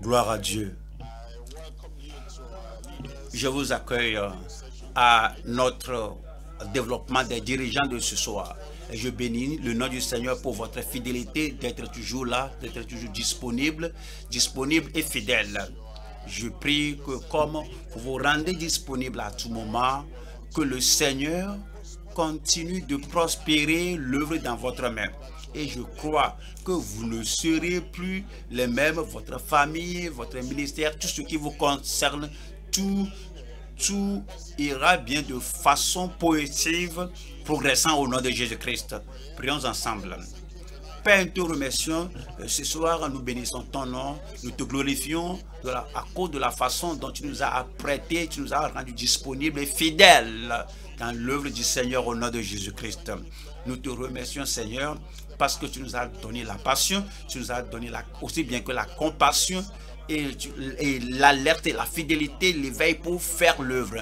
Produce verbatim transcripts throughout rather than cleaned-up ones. Gloire à Dieu. Je vous accueille à notre développement des dirigeants de ce soir. Et je bénis le nom du Seigneur pour votre fidélité, d'être toujours là, d'être toujours disponible, disponible et fidèle. Je prie que comme vous vous rendez disponible à tout moment, que le Seigneur continue de prospérer l'œuvre dans votre main. Et je crois que vous ne serez plus les mêmes, votre famille, votre ministère, tout ce qui vous concerne, tout, tout ira bien de façon positive, progressant au nom de Jésus-Christ. Prions ensemble. Père, nous te remercions. Ce soir, nous bénissons ton nom. Nous te glorifions de la, à cause de la façon dont tu nous as apprêté, tu nous as rendu disponibles et fidèles dans l'œuvre du Seigneur au nom de Jésus-Christ. Nous te remercions, Seigneur, parce que tu nous as donné la passion, tu nous as donné la, aussi bien que la compassion et, et l'alerte et la fidélité, l'éveil pour faire l'œuvre.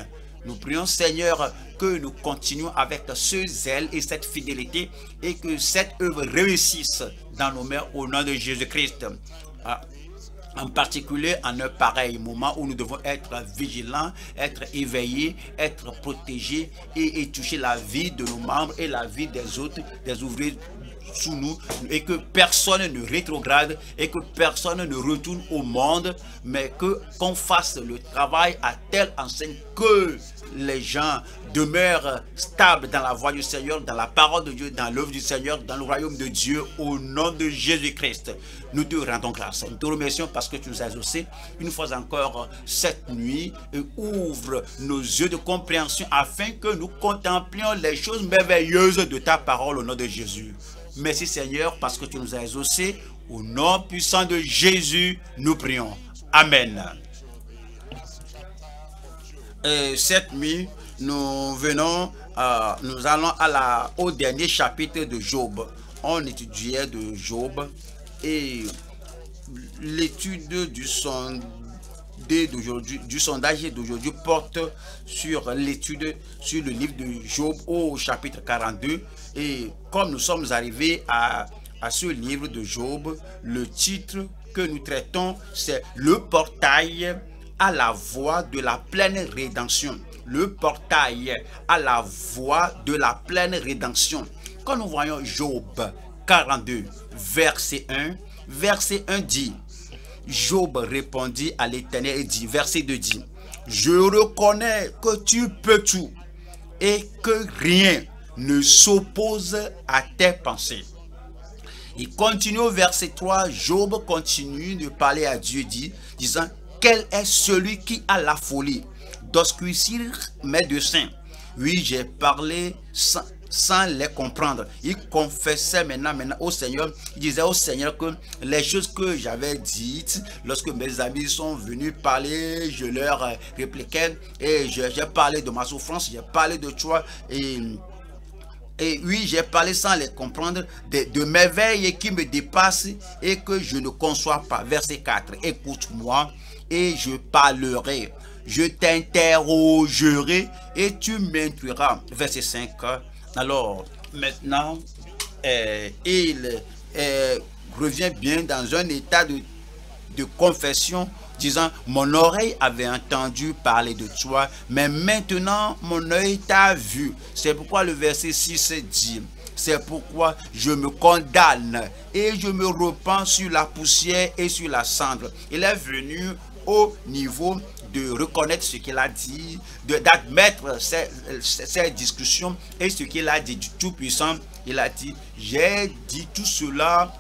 Nous prions, Seigneur, que nous continuions avec ce zèle et cette fidélité et que cette œuvre réussisse dans nos mains au nom de Jésus-Christ. En particulier en un pareil moment où nous devons être vigilants, être éveillés, être protégés et, et toucher la vie de nos membres et la vie des autres, des ouvriers sous nous, et que personne ne rétrograde et que personne ne retourne au monde, mais que qu'on fasse le travail à telle enseigne que les gens demeurent stables dans la voie du Seigneur, dans la parole de Dieu, dans l'œuvre du Seigneur, dans le royaume de Dieu, au nom de Jésus-Christ. Nous te rendons grâce, nous te remercions parce que tu nous as aussi, une fois encore, cette nuit, et ouvre nos yeux de compréhension afin que nous contemplions les choses merveilleuses de ta parole au nom de Jésus. Merci Seigneur parce que tu nous as exaucés. Au nom puissant de Jésus, nous prions. Amen. Et cette nuit, nous venons, euh, nous allons à la, au dernier chapitre de Job. On étudiait de Job et l'étude du, sondage d'aujourd'hui, du sondage d'aujourd'hui porte sur l'étude sur le livre de Job au chapitre quarante-deux. Et comme nous sommes arrivés à, à ce livre de Job, le titre que nous traitons, c'est « Le portail à la voie de la pleine rédemption ». Le portail à la voie de la pleine rédemption. Quand nous voyons Job quarante-deux, verset un, verset un dit, Job répondit à l'Éternel et dit, verset deux dit, « Je reconnais que tu peux tout et que rien ne s'oppose à tes pensées. » Il continue au verset trois, Job continue de parler à Dieu, dit, disant, « Quel est celui qui a la folie d'obscurcir mes desseins? Oui, j'ai parlé sans... » sans les comprendre. Il confessait maintenant, maintenant au Seigneur, il disait au Seigneur que les choses que j'avais dites, lorsque mes amis sont venus parler, je leur répliquais, et j'ai parlé de ma souffrance, j'ai parlé de toi, et, et oui, j'ai parlé sans les comprendre, de, de merveilles qui me dépassent, et que je ne conçois pas. Verset quatre, écoute-moi, et je parlerai, je t'interrogerai, et tu m'instruiras. Verset cinq, alors, maintenant, euh, il euh, revient bien dans un état de, de confession, disant, « Mon oreille avait entendu parler de toi, mais maintenant mon œil t'a vu. » C'est pourquoi le verset six dit, « C'est pourquoi je me condamne et je me repens sur la poussière et sur la cendre. » Il est venu au niveau de reconnaître ce qu'il a dit, d'admettre ses, ses, ses discussions et ce qu'il a dit du Tout-Puissant. Il a dit, j'ai dit tout cela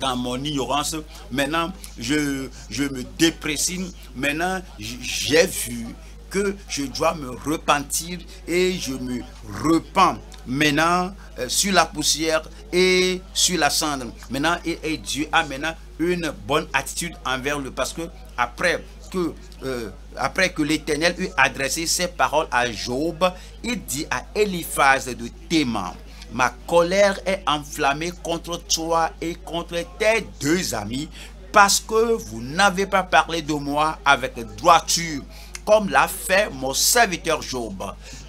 dans mon ignorance, maintenant je, je me déprécie, maintenant j'ai vu que je dois me repentir et je me repens maintenant euh, sur la poussière et sur la cendre. Maintenant, et, et Dieu a maintenant une bonne attitude envers lui parce que après que, euh, après que l'Éternel eut adressé ses paroles à Job, il dit à Éliphaz de Théman, « Ma colère est enflammée contre toi et contre tes deux amis, parce que vous n'avez pas parlé de moi avec droiture, comme l'a fait mon serviteur Job. »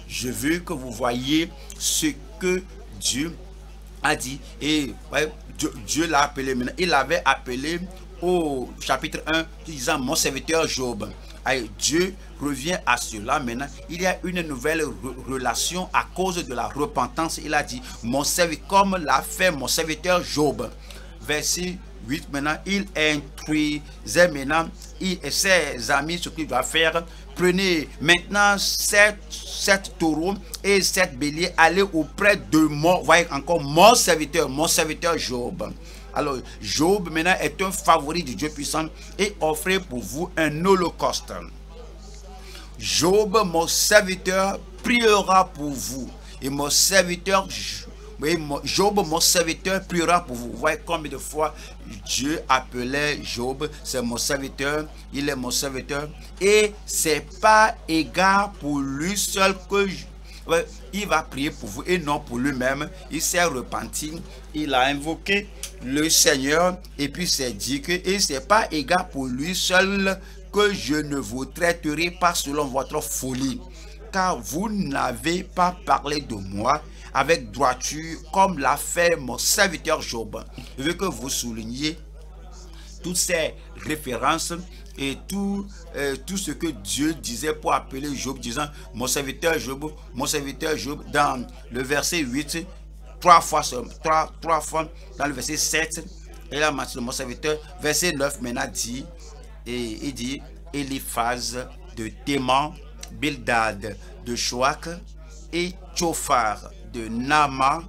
Je veux que vous voyez ce que Dieu a dit. Et ouais, Dieu, Dieu l'a appelé maintenant. Il avait appelé au chapitre un, disant mon serviteur Job. Et Dieu revient à cela maintenant. Il y a une nouvelle re relation à cause de la repentance. Il a dit, mon serviteur, comme l'a fait mon serviteur Job. Verset huit maintenant, il instruisait maintenant il et ses amis ce qu'il doit faire. Prenez maintenant sept, sept taureaux et sept béliers, allez auprès de moi. Voyez encore mon serviteur, mon serviteur Job. Alors, Job maintenant est un favori du Dieu puissant et offrez pour vous un holocauste. Job, mon serviteur, priera pour vous. Et mon serviteur, et Job, mon serviteur, priera pour vous. Vous voyez combien de fois Dieu appelait Job, c'est mon serviteur, il est mon serviteur. Et c'est pas égard pour lui seul que je... Il va prier pour vous et non pour lui-même. Il s'est repenti, il a invoqué le Seigneur et puis s'est dit que et c'est pas égard pour lui seul que je ne vous traiterai pas selon votre folie, car vous n'avez pas parlé de moi avec droiture comme l'a fait mon serviteur Job. Je veux que vous souligniez toutes ces références et tout, euh, tout ce que Dieu disait pour appeler Job, disant mon serviteur Job, mon serviteur Job, dans le verset huit, trois fois, trois, trois fois dans le verset sept, et là, mon serviteur, verset neuf, maintenant dit, et il dit, Eliphaz de Téman, Bildad de Choak et Tsophar de Naama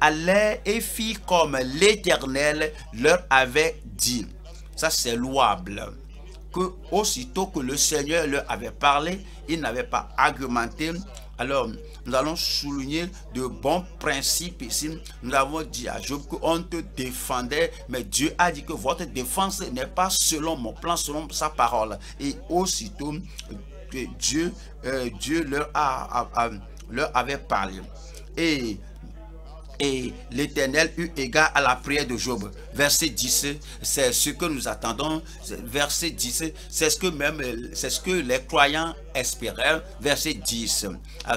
allaient et firent comme l'Éternel leur avait dit. Ça, c'est louable. Que aussitôt que le Seigneur leur avait parlé, il n'avait pas argumenté. Alors, nous allons souligner de bons principes ici. Nous avons dit à Job qu'on te défendait, mais Dieu a dit que votre défense n'est pas selon mon plan, selon sa parole. Et aussitôt que Dieu, euh, Dieu leur, a, a, a, leur avait parlé. Et... Et l'Éternel eut égard à la prière de Job. Verset dix, c'est ce que nous attendons. Verset dix, c'est ce que même, c'est ce que les croyants espéraient. Verset dix,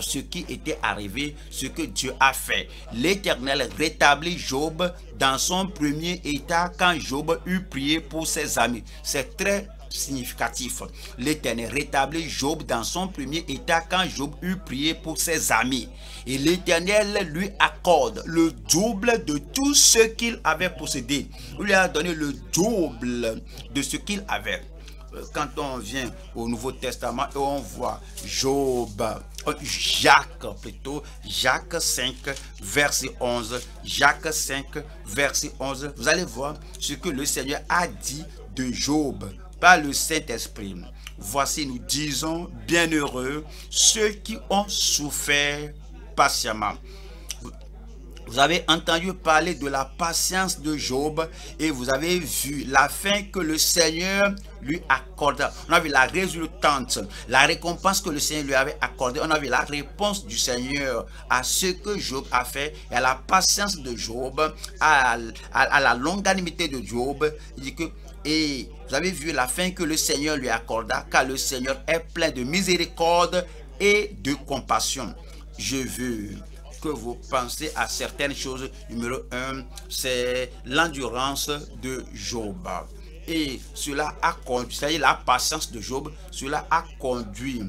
ce qui était arrivé, ce que Dieu a fait. L'Éternel rétablit Job dans son premier état quand Job eut prié pour ses amis. C'est très significatif. L'Éternel rétablit Job dans son premier état quand Job eut prié pour ses amis. Et l'Éternel lui accorde le double de tout ce qu'il avait possédé. Il lui a donné le double de ce qu'il avait. Quand on vient au Nouveau Testament et on voit Job, Jacques plutôt, Jacques cinq, verset onze. Jacques cinq, verset onze. Vous allez voir ce que le Seigneur a dit de Job par le Saint-Esprit. Voici, nous disons, bienheureux ceux qui ont souffert patiemment. Vous avez entendu parler de la patience de Job et vous avez vu la fin que le Seigneur lui accorda. On a vu la résultante, la récompense que le Seigneur lui avait accordée. On a vu la réponse du Seigneur à ce que Job a fait et à la patience de Job, à, à, à la longanimité de Job. Il dit que et vous avez vu la fin que le Seigneur lui accorda, car le Seigneur est plein de miséricorde et de compassion. Je veux que vous pensez à certaines choses. Numéro un, c'est l'endurance de Job. Et cela a conduit, c'est-à-dire la patience de Job, cela a conduit,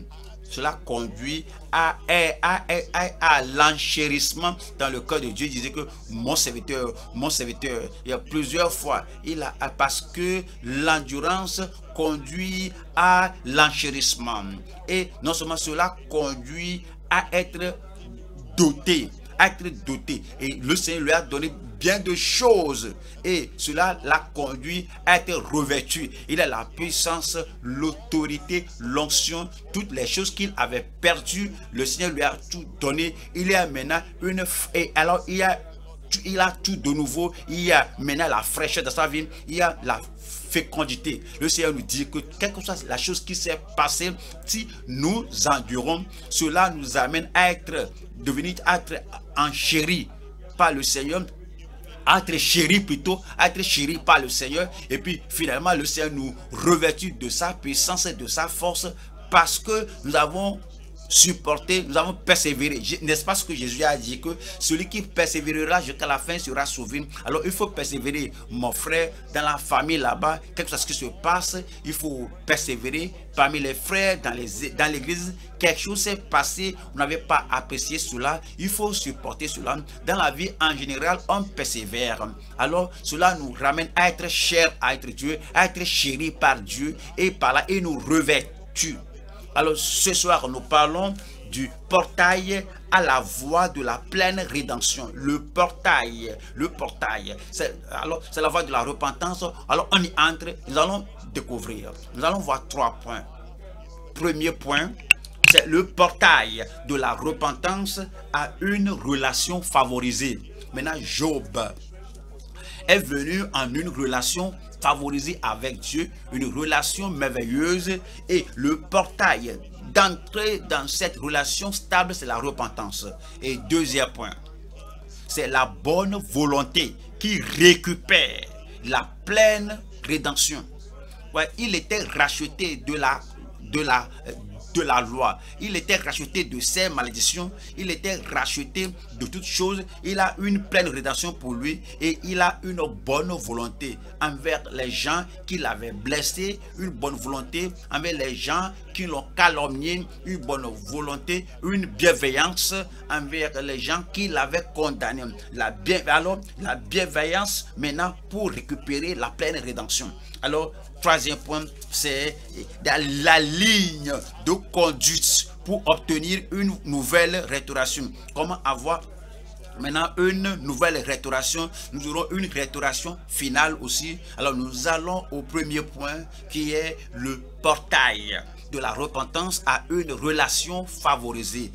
cela conduit à, à, à, à, à l'enchérissement dans le cœur de Dieu. Il disait que mon serviteur, mon serviteur, il y a plusieurs fois, il a, parce que l'endurance conduit à l'enchérissement. Et non seulement cela conduit à être doté, à être doté. Et le Seigneur lui a donné bien de choses. Et cela l'a conduit à être revêtu. Il a la puissance, l'autorité, l'onction, toutes les choses qu'il avait perdues. Le Seigneur lui a tout donné. Il y a maintenant une... Et alors, il y a... Il a tout de nouveau. Il y a maintenant la fraîcheur dans sa vie. Il y a la fécondité. Le Seigneur nous dit que quelle que soit la chose qui s'est passée, si nous endurons, cela nous amène à être devenir, à être enchéri par le Seigneur, à être chéri plutôt, à être chéri par le Seigneur. Et puis finalement, le Seigneur nous revêtit de sa puissance et de sa force parce que nous avons supporté, nous avons persévéré. N'est-ce pas ce que Jésus a dit, que celui qui persévérera jusqu'à la fin sera sauvé. Alors il faut persévérer, mon frère, dans la famille là-bas, quelque chose qui se passe, il faut persévérer. Parmi les frères dans l'église, dans quelque chose s'est passé, on n'avait pas apprécié cela, il faut supporter cela. Dans la vie en général, on persévère. Alors cela nous ramène à être cher, à être Dieu, à être chéri par Dieu, et par là, il nous revêtue. Alors ce soir, nous parlons du portail à la voie de la pleine rédemption. Le portail, le portail, c'est la voie de la repentance. Alors on y entre, nous allons découvrir. Nous allons voir trois points. Premier point, c'est le portail de la repentance à une relation favorisée. Maintenant, Job est venu en une relation favorisée avec Dieu, une relation merveilleuse, et le portail d'entrer dans cette relation stable, c'est la repentance. Et deuxième point, c'est la bonne volonté qui récupère la pleine rédemption. Ouais, il était racheté de la, de, la, de la loi, il était racheté de ses malédictions, il était racheté de toutes choses, il a une pleine rédemption pour lui, et il a une bonne volonté envers les gens qui l'avaient blessé, une bonne volonté envers les gens qui l'ont calomnié, une bonne volonté, une bienveillance envers les gens qui l'avaient condamné. La bien, alors, la bienveillance maintenant pour récupérer la pleine rédemption. Alors, troisième point, c'est la ligne de conduite pour obtenir une nouvelle restauration. Comment avoir maintenant une nouvelle restauration? Nous aurons une restauration finale aussi. Alors nous allons au premier point qui est le portail de la repentance à une relation favorisée.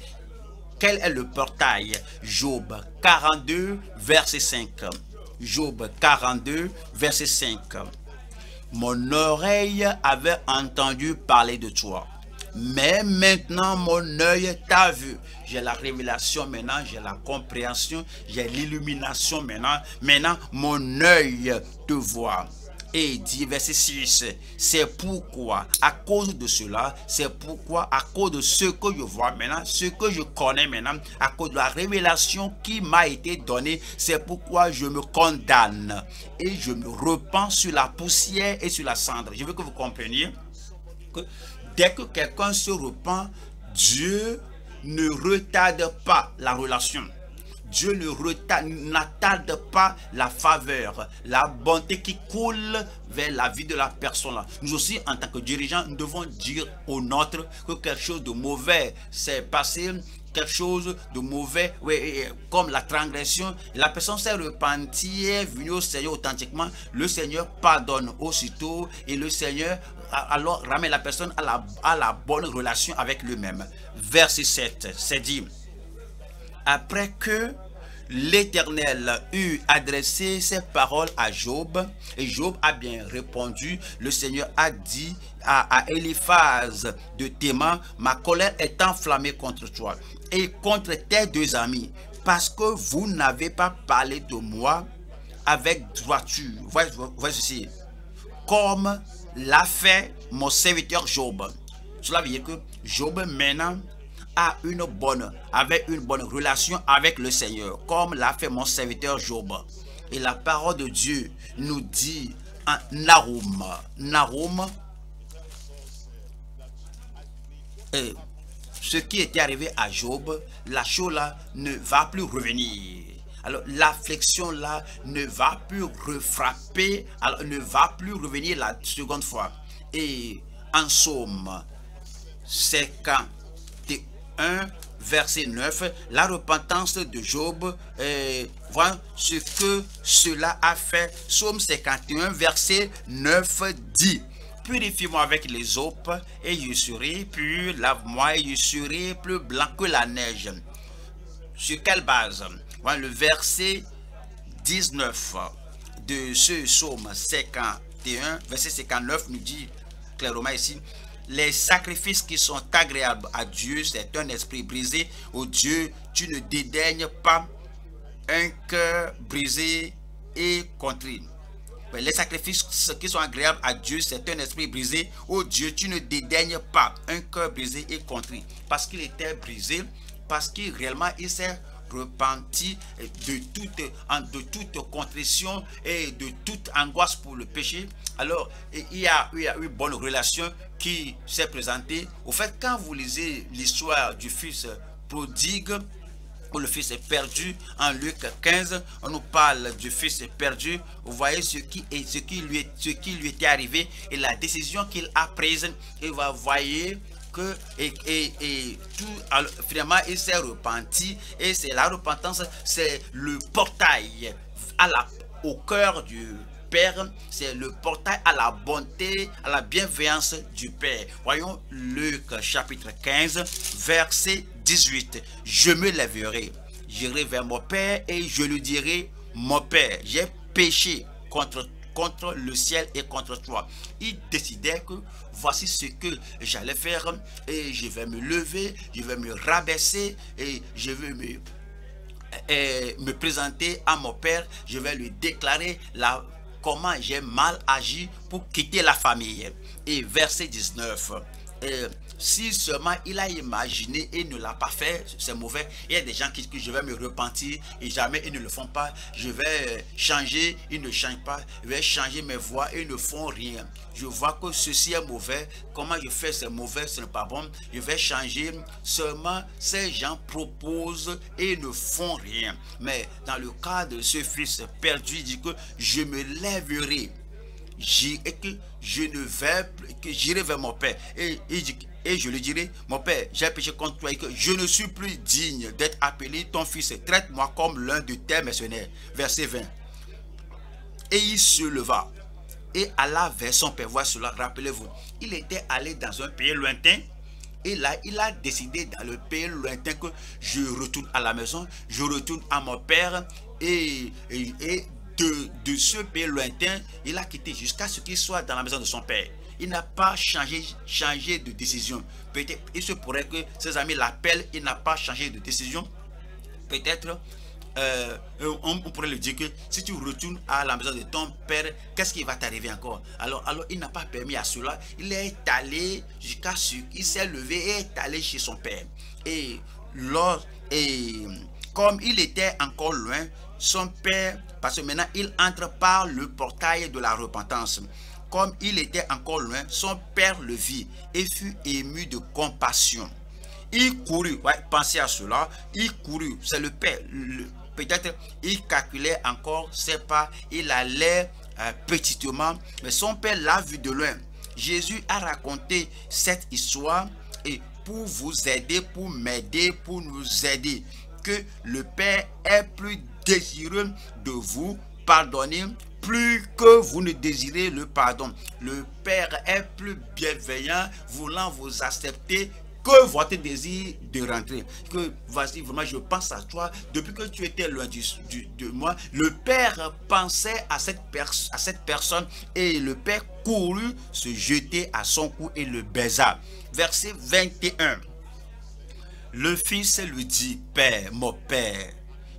Quel est le portail? Job quarante-deux, verset cinq. Job quarante-deux, verset cinq. Mon oreille avait entendu parler de toi, mais maintenant mon œil t'a vu. J'ai la révélation maintenant, j'ai la compréhension, j'ai l'illumination maintenant. Maintenant mon œil te voit. Et dit verset six, c'est pourquoi, à cause de cela, c'est pourquoi, à cause de ce que je vois maintenant, ce que je connais maintenant, à cause de la révélation qui m'a été donnée, c'est pourquoi je me condamne et je me repens sur la poussière et sur la cendre. Je veux que vous compreniez que dès que quelqu'un se repent, Dieu ne retarde pas la relation. Dieu ne retarde, n'attarde pas la faveur, la bonté qui coule vers la vie de la personne. Nous aussi, en tant que dirigeants, nous devons dire aux nôtres que quelque chose de mauvais s'est passé, quelque chose de mauvais, oui, comme la transgression. La personne s'est repentie, est venue au Seigneur authentiquement. Le Seigneur pardonne aussitôt et le Seigneur alors ramène la personne à la, à la bonne relation avec lui-même. Verset sept, c'est dit. Après que l'Éternel eut adressé ces paroles à Job, et Job a bien répondu, le Seigneur a dit à, à Eliphaz de Théman, ma colère est enflammée contre toi et contre tes deux amis, parce que vous n'avez pas parlé de moi avec droiture. Voyez, voyez ceci, comme l'a fait mon serviteur Job. Cela veut dire que Job maintenant a une bonne, avec une bonne relation avec le Seigneur, comme l'a fait mon serviteur Job. Et la parole de Dieu nous dit en Nahum, Nahum, et ce qui était arrivé à Job, la chose là ne va plus revenir. Alors l'affliction là ne va plus refrapper, alors ne va plus revenir la seconde fois. Et en psaume cinquante et un, verset neuf, la repentance de Job, eh, voilà ce que cela a fait. Psaume cinquante et un, verset neuf dit, purifie-moi avec les opes et je serai pur, lave-moi et je serai plus blanc que la neige. Sur quelle base? Voilà le verset dix-neuf de ce psaume cinquante et un, verset cinquante-neuf nous dit clairement ici, les sacrifices qui sont agréables à Dieu, c'est un esprit brisé. Ô Dieu, tu ne dédaignes pas un cœur brisé et contrit. paix. Les sacrifices qui sont agréables à Dieu, c'est un esprit brisé. Oh Dieu, tu ne dédaignes pas un cœur brisé et contrit. Parce qu'il était brisé, parce qu'il réellement il s'est repenti de toute, de toute contrition et de toute angoisse pour le péché. Alors, il y a, il y a une bonne relation qui s'est présentée. Au fait, quand vous lisez l'histoire du fils prodigue, où le fils est perdu, en Luc quinze, on nous parle du fils perdu. Vous voyez ce qui, est, ce qui, lui, est, ce qui lui était arrivé et la décision qu'il a prise. Et vous voyez que et, et, et tout, alors, finalement il s'est repenti, et c'est la repentance, c'est le portail à la, au cœur du Père, c'est le portail à la bonté, à la bienveillance du Père. Voyons Luc chapitre quinze, verset dix-huit. Je me lèverai, j'irai vers mon Père et je lui dirai, mon Père, j'ai péché contre, contre le ciel et contre toi. Il décidait que voici ce que j'allais faire, et je vais me lever, je vais me rabaisser et je vais me, et me présenter à mon Père. Je vais lui déclarer la comment j'ai mal agi pour quitter la famille. Et verset dix-neuf, euh, si seulement il a imaginé et ne l'a pas fait, c'est mauvais. Il y a des gens qui disent je vais me repentir et jamais ils ne le font pas. Je vais changer, ils ne changent pas. Je vais changer mes voies et ils ne font rien. Je vois que ceci est mauvais. Comment je fais, c'est mauvais, ce n'est pas bon. Je vais changer. Seulement, ces gens proposent et ne font rien. Mais dans le cas de ce fils perdu, il dit que je me lèverai. Et que je ne vais, que j'irai vers mon Père. Et il dit, et je lui dirai, mon Père, j'ai péché contre toi et que je ne suis plus digne d'être appelé ton fils. Traite-moi comme l'un de tes mercenaires. Verset vingt. Et il se leva et alla vers son Père. Voici cela, rappelez-vous. Il était allé dans un pays lointain. Et là, il a décidé dans le pays lointain que je retourne à la maison, je retourne à mon Père. Et, et, et de, de ce pays lointain, il a quitté jusqu'à ce qu'il soit dans la maison de son Père. Il n'a pas changé, changé de décision. Peut-être, il se pourrait que ses amis l'appellent, il n'a pas changé de décision. Peut-être, euh, on, on pourrait lui dire que si tu retournes à la maison de ton père, qu'est-ce qui va t'arriver encore? Alors, alors il n'a pas permis à cela. Il est allé jusqu'à ce qu'il s'est levé et est allé chez son père. Et, lors, et comme il était encore loin, son père, parce que maintenant il entre par le portail de la repentance. Comme il était encore loin, son père le vit et fut ému de compassion. Il courut, ouais, pensez à cela, il courut, c'est le père, peut-être il calculait encore ses pas, il allait euh, petitement, mais son père l'a vu de loin. Jésus a raconté cette histoire et pour vous aider, pour m'aider, pour nous aider, que le Père est plus désireux de vous pardonner, plus que vous ne désirez le pardon. Le Père est plus bienveillant, voulant vous accepter que votre désir de rentrer. Que voici, vraiment, je pense à toi. Depuis que tu étais loin du, du, de moi, le Père pensait à cette, pers à cette personne et le Père courut se jeter à son cou et le baisa. Verset vingt et un. Le Fils lui dit, Père, mon Père,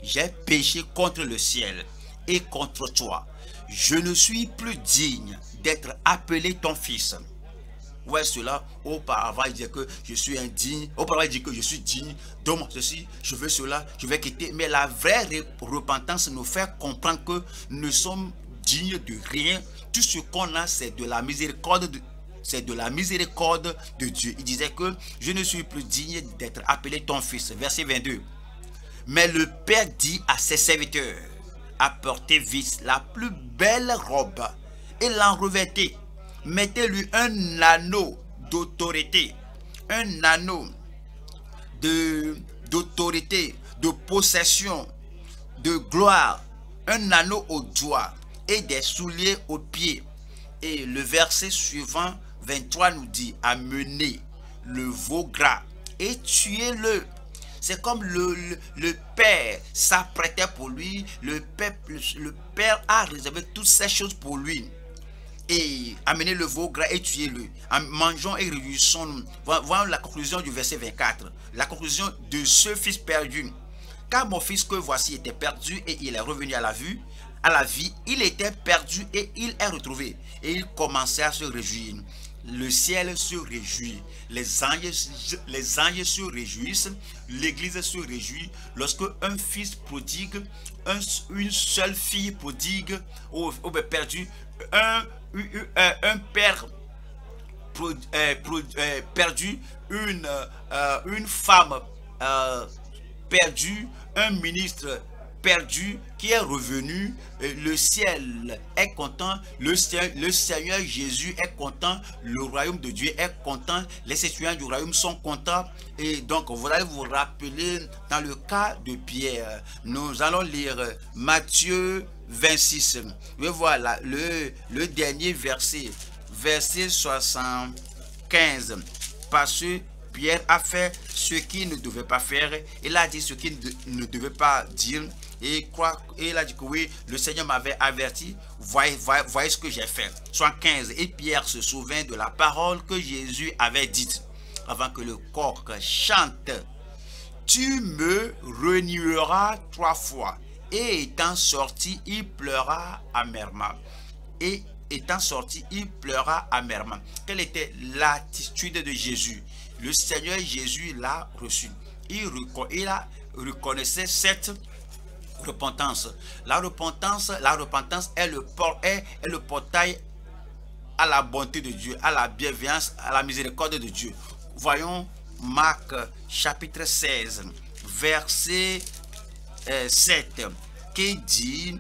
j'ai péché contre le ciel et contre toi. Je ne suis plus digne d'être appelé ton fils. Ouais, cela, auparavant, il dit que je suis indigne. Auparavant, il dit que je suis digne. Donc, ceci, je veux cela, je vais quitter. Mais la vraie repentance nous fait comprendre que nous sommes dignes de rien. Tout ce qu'on a, c'est de la miséricorde de C'est de la miséricorde de Dieu. Il disait que je ne suis plus digne d'être appelé ton fils. Verset vingt-deux. Mais le Père dit à ses serviteurs, apportez vite la plus belle robe et l'en revêtez. Mettez-lui un anneau d'autorité, un anneau d'autorité, de, de possession, de gloire, un anneau aux doigts et des souliers aux pieds. Et le verset suivant, vingt-trois, nous dit, amenez le veau gras et tuez-le. C'est comme le, le, le Père s'apprêtait pour lui. Le père, le, le père a réservé toutes ces choses pour lui. Et amenez le veau gras et tuez-le. Mangeons et réjouissons-nous. Voyons la conclusion du verset vingt-quatre. La conclusion de ce fils perdu. Car mon fils que voici était perdu et il est revenu à la vue. à la vie, il était perdu et il est retrouvé. Et il commençait à se réjouir. Le ciel se réjouit, les anges, les anges se réjouissent, l'église se réjouit lorsque un fils prodigue, un, une seule fille prodigue, ou, ou perdue, un, un père pro, euh, pro, euh, perdu, une, euh, une femme euh, perdue, un ministre perdu qui est revenu, le ciel est content, le, le Seigneur Jésus est content, le royaume de Dieu est content, les citoyens du royaume sont contents. Et donc vous allez vous rappeler dans le cas de Pierre, nous allons lire Matthieu vingt-six, et voilà le, le dernier verset, verset soixante-quinze, parce que Pierre a fait ce qu'il ne devait pas faire, il a dit ce qu'il ne devait pas dire. Et, quoi, et il a dit que oui, le Seigneur m'avait averti, voyez, voyez, voyez ce que j'ai fait. Soixante-quinze. Et Pierre se souvint de la parole que Jésus avait dite avant que le coq chante: tu me renieras trois fois. Et étant sorti, il pleura amèrement. Et étant sorti, il pleura amèrement. Quelle était l'attitude de Jésus? Le Seigneur Jésus l'a reçu. Il, il a reconnaissait cette repentance. La repentance, la repentance est le, port, est, est le portail à la bonté de Dieu, à la bienveillance, à la miséricorde de Dieu. Voyons Marc chapitre seize, verset euh, sept, qui dit: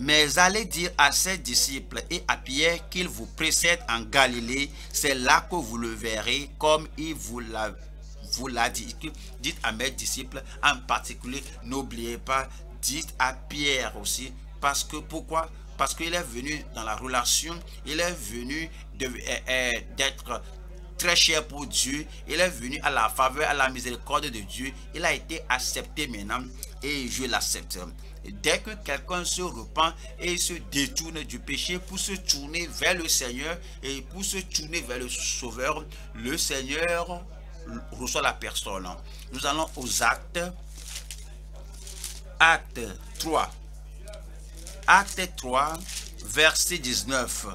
mais allez dire à ses disciples et à Pierre qu'il vous précède en Galilée, c'est là que vous le verrez comme il vous l'a vous l'a dit. Dites à mes disciples en particulier, n'oubliez pas, dites à Pierre aussi, parce que pourquoi? Parce qu'il est venu dans la relation, il est venu d'être très cher pour Dieu, il est venu à la faveur, à la miséricorde de Dieu, il a été accepté maintenant et je l'accepte. Dès que quelqu'un se repent et se détourne du péché pour se tourner vers le Seigneur et pour se tourner vers le Sauveur, le Seigneur reçoit la personne. Nous allons aux actes. Acte trois. Acte trois, verset dix-neuf,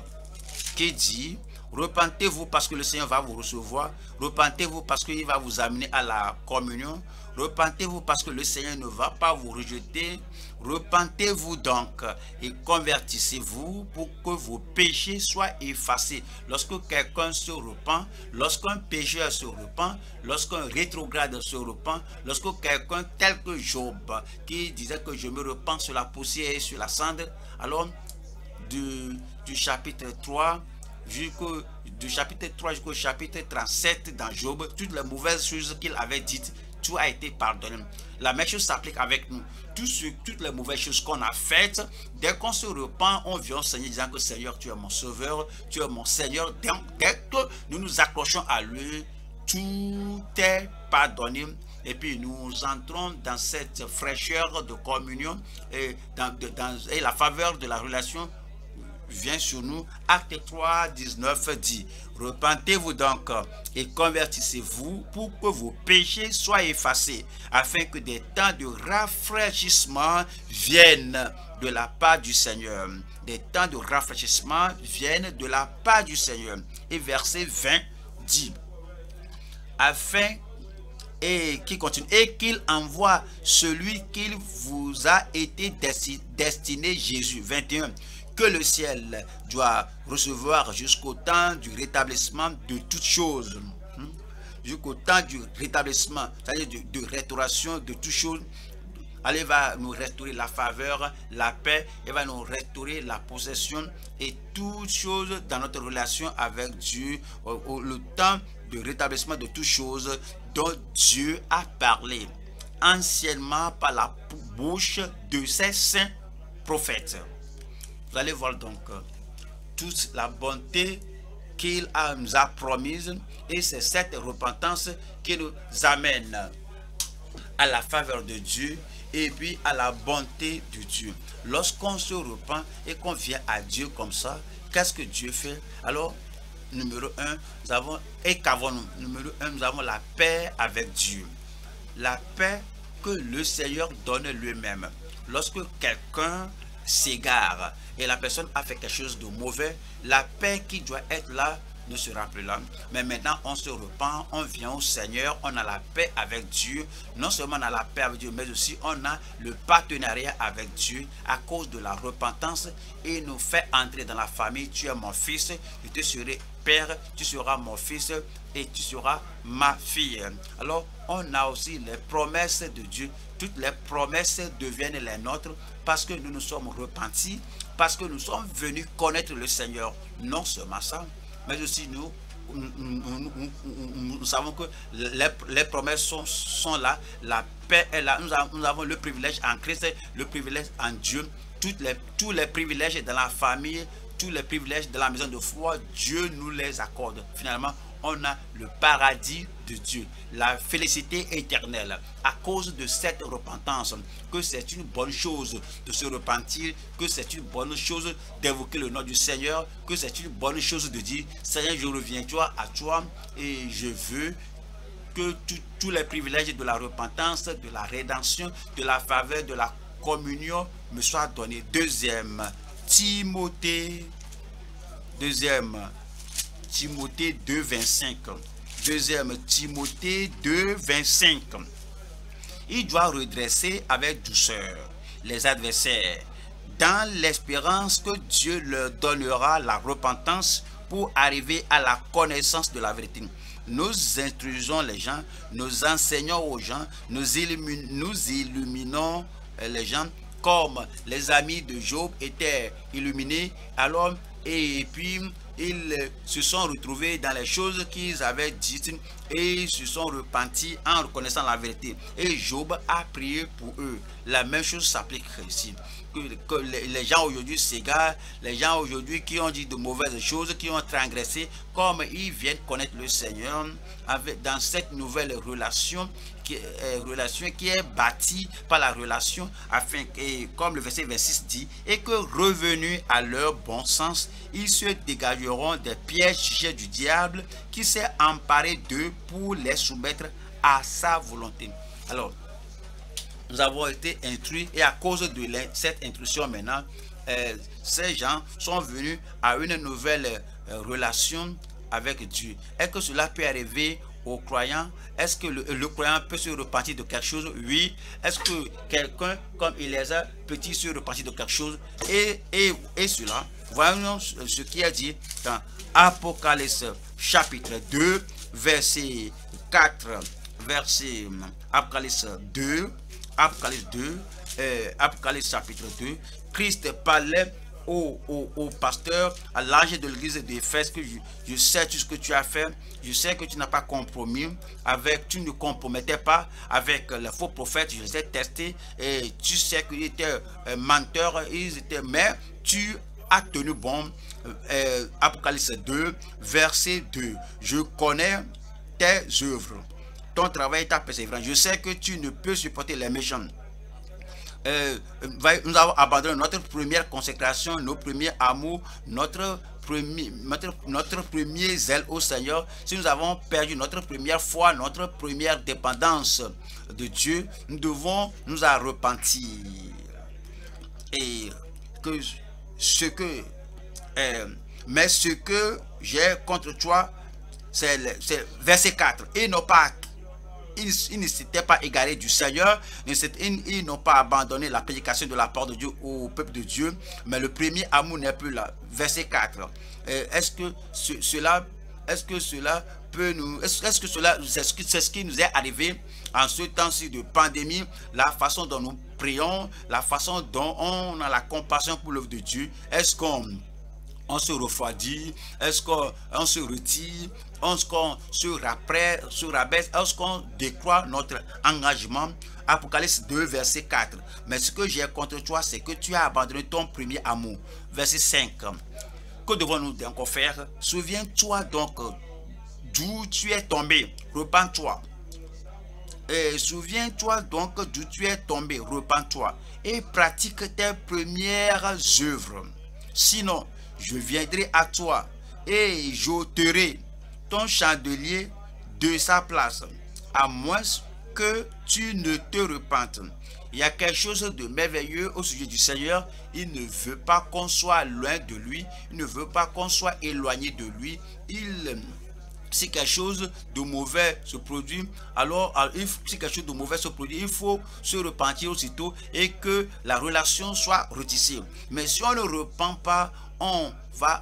qui dit: repentez-vous parce que le Seigneur va vous recevoir. Repentez-vous parce qu'il va vous amener à la communion. Repentez-vous parce que le Seigneur ne va pas vous rejeter. Repentez-vous donc et convertissez-vous pour que vos péchés soient effacés. Lorsque quelqu'un se repent, lorsqu'un pécheur se repent, lorsqu'un rétrograde se repent, lorsque quelqu'un tel que Job qui disait que je me repens sur la poussière et sur la cendre, alors du, du chapitre trois, jusqu'au du chapitre trois jusqu'au chapitre trente-sept dans Job, toutes les mauvaises choses qu'il avait dites, tout a été pardonné. La même chose s'applique avec nous. Tout ce, toutes les mauvaises choses qu'on a faites, dès qu'on se repent, on vient au Seigneur disant que Seigneur, tu es mon sauveur, tu es mon Seigneur. Dès, dès que nous nous accrochons à lui, tout est pardonné. Et puis nous entrons dans cette fraîcheur de communion et, dans, de, dans, et la faveur de la relation vient sur nous. Acte trois, dix-neuf dit: repentez-vous donc et convertissez-vous pour que vos péchés soient effacés, afin que des temps de rafraîchissement viennent de la part du Seigneur. Des temps de rafraîchissement viennent de la part du Seigneur. Et verset vingt dit: afin et qui continue et qu'il envoie celui qu'il vous a été desti, destiné, Jésus. vingt et un. Que le ciel doit recevoir jusqu'au temps du rétablissement de toutes choses. Jusqu'au temps du rétablissement, c'est-à-dire de, de restauration de toutes choses. Elle va nous restaurer la faveur, la paix, elle va nous restaurer la possession et toutes choses dans notre relation avec Dieu. Le temps de rétablissement de toutes choses dont Dieu a parlé anciennement par la bouche de ses saints prophètes. Vous allez voir donc toute la bonté qu'il nous a promise, et c'est cette repentance qui nous amène à la faveur de Dieu et puis à la bonté de Dieu. Lorsqu'on se repent et qu'on vient à Dieu comme ça, qu'est-ce que Dieu fait? Alors, numéro un, nous avons, et qu'avons-nous? Numéro un, nous avons la paix avec Dieu. La paix que le Seigneur donne lui-même. Lorsque quelqu'un s'égare et la personne a fait quelque chose de mauvais, la paix qui doit être là ne sera plus là. Mais maintenant, on se repent, on vient au Seigneur, on a la paix avec Dieu. Non seulement on a la paix avec Dieu, mais aussi on a le partenariat avec Dieu à cause de la repentance. Et il nous fait entrer dans la famille. Tu es mon fils, je te serai père, tu seras mon fils et tu seras ma fille. Alors, on a aussi les promesses de Dieu. Toutes les promesses deviennent les nôtres parce que nous nous sommes repentis, parce que nous sommes venus connaître le Seigneur. Non seulement ça, mais aussi nous, nous, nous, nous, nous savons que les, les promesses sont, sont là, la paix est là. Nous avons, nous avons le privilège en Christ, le privilège en Dieu, toutes les, tous les privilèges dans la famille, tous les privilèges de la maison de foi, Dieu nous les accorde. Finalement, on a le paradis de Dieu, la félicité éternelle à cause de cette repentance, que c'est une bonne chose de se repentir, que c'est une bonne chose d'évoquer le nom du Seigneur, que c'est une bonne chose de dire Seigneur, je reviens toi à toi et je veux que tous les privilèges de la repentance, de la rédemption, de la faveur, de la communion me soient donnés. Deuxième Timothée, deuxième Timothée deux, vingt-cinq. Deuxième Timothée deux, vingt-cinq. Il doit redresser avec douceur les adversaires dans l'espérance que Dieu leur donnera la repentance pour arriver à la connaissance de la vérité. Nous instruisons les gens, nous enseignons aux gens, nous illuminons, nous illuminons les gens comme les amis de Job étaient illuminés. Alors, et puis, ils se sont retrouvés dans les choses qu'ils avaient dites et ils se sont repentis en reconnaissant la vérité. Et Job a prié pour eux. La même chose s'applique ici. Que, que les, les gens aujourd'hui s'égarent, les gens aujourd'hui qui ont dit de mauvaises choses, qui ont transgressé, comme ils viennent connaître le Seigneur avec, dans cette nouvelle relation qui, euh, relation qui est bâtie par la relation, afin et comme le verset vingt-six dit, et que revenus à leur bon sens, ils se dégageront des pièges du diable qui s'est emparé d'eux pour les soumettre à sa volonté. Alors, nous avons été instruits et à cause de cette instruction maintenant, euh, ces gens sont venus à une nouvelle euh, relation avec Dieu. Est-ce que cela peut arriver aux croyants? Est-ce que le, le croyant peut se repentir de quelque chose? Oui. Est-ce que quelqu'un comme Éléazar peut-il se repentir de quelque chose? Et, et, et cela, voyons ce qui est dit dans Apocalypse chapitre deux, verset quatre, verset Apocalypse deux. Apocalypse deux, euh, Apocalypse chapitre deux, Christ parlait au, au, au pasteur, à l'âge de l'église d'Éphèse, que je, je sais tout ce que tu as fait, je sais que tu n'as pas compromis, avec, tu ne compromettais pas avec les faux prophètes, je les ai testés, et tu sais qu'ils étaient euh, menteurs, ils étaient, mais tu as tenu bon. euh, Apocalypse deux, verset deux, je connais tes œuvres, ton travail et ta persévérance. Je sais que tu ne peux supporter les méchants. Euh, nous avons abandonné notre première consécration, nos premiers amours, notre premier, notre, notre premier zèle au Seigneur. Si nous avons perdu notre première foi, notre première dépendance de Dieu, nous devons nous en repentir. Et que ce que, euh, mais ce que j'ai contre toi, c'est verset quatre. Et non pas Ils, ils ne s'étaient pas égarés du Seigneur, ils, ils n'ont pas abandonné la prédication de la part de Dieu au peuple de Dieu, mais le premier amour n'est plus là. Verset quatre. Euh, est-ce que ce, cela, est-ce que cela peut nous, est-ce est-ce que cela, c'est ce, ce qui nous est arrivé en ce temps-ci de pandémie, la façon dont nous prions, la façon dont on a la compassion pour l'œuvre de Dieu, est-ce qu'on on se refroidit, est-ce qu'on se retire, est-ce qu'on se rabaisse, est-ce qu'on décroît notre engagement? Apocalypse deux, verset quatre. Mais ce que j'ai contre toi, c'est que tu as abandonné ton premier amour. Verset cinq. Que devons-nous donc faire? Souviens-toi donc d'où tu es tombé. Repends-toi. Souviens-toi donc d'où tu es tombé. Repends-toi. Et pratique tes premières œuvres. Sinon, je viendrai à toi et j'ôterai ton chandelier de sa place, à moins que tu ne te repentes. Il y a quelque chose de merveilleux au sujet du Seigneur. Il ne veut pas qu'on soit loin de lui. Il ne veut pas qu'on soit éloigné de lui. Il... Si quelque chose de mauvais se produit, alors si quelque chose de mauvais se produit, il faut se repentir aussitôt et que la relation soit retissée. Mais si on ne repent pas, on va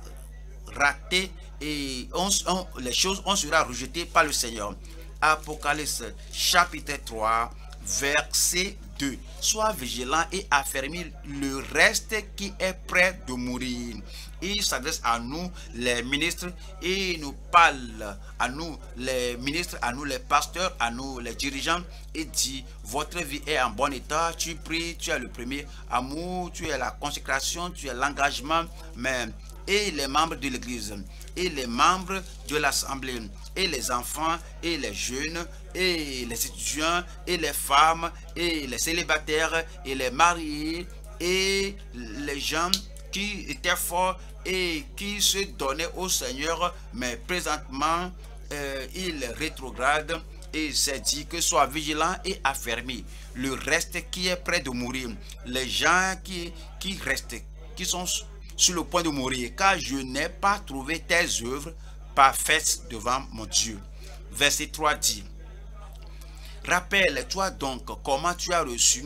rater et on, on, les choses, on sera rejeté par le Seigneur. Apocalypse chapitre trois, verset deux. Sois vigilant et affermis le reste qui est près de mourir. Il s'adresse à nous les ministres et il nous parle à nous les ministres, à nous les pasteurs, à nous les dirigeants et dit votre vie est en bon état, tu pries, tu as le premier amour, tu as la consécration, tu as l'engagement, mais et les membres de l'église et les membres de l'assemblée et les enfants et les jeunes et les étudiants et les femmes et les célibataires et les mariés et les gens qui étaient forts et qui se donnaient au Seigneur, mais présentement, euh, il rétrograde et s'est dit que sois vigilant et affermi. Le reste qui est près de mourir, les gens qui, qui restent, qui sont sur le point de mourir, car je n'ai pas trouvé tes œuvres parfaites devant mon Dieu. Verset trois dit, rappelle-toi donc comment tu as reçu,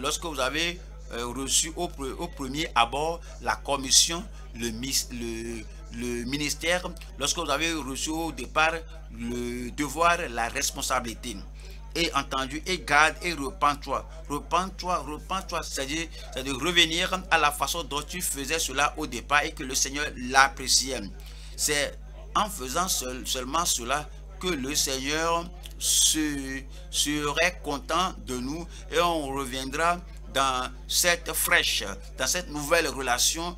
lorsque vous avez reçu au, au premier abord la commission, le, le, le ministère, lorsque vous avez reçu au départ le devoir, la responsabilité. Et entendu, et garde, et repens-toi, repens-toi, repens-toi, c'est-à-dire de revenir à la façon dont tu faisais cela au départ et que le Seigneur l'appréciait. C'est en faisant seul, seulement cela que le Seigneur se, serait content de nous et on reviendra dans cette fraîche, dans cette nouvelle relation,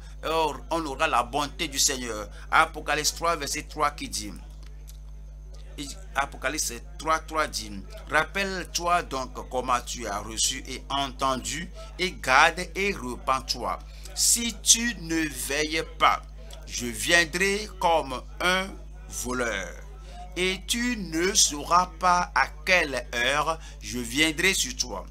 on aura la bonté du Seigneur. Apocalypse trois, verset trois qui dit, Apocalypse trois, trois dit, rappelle-toi donc comment tu as reçu et entendu, et garde et repens-toi. Si tu ne veilles pas, je viendrai comme un voleur. Et tu ne sauras pas à quelle heure je viendrai sur toi.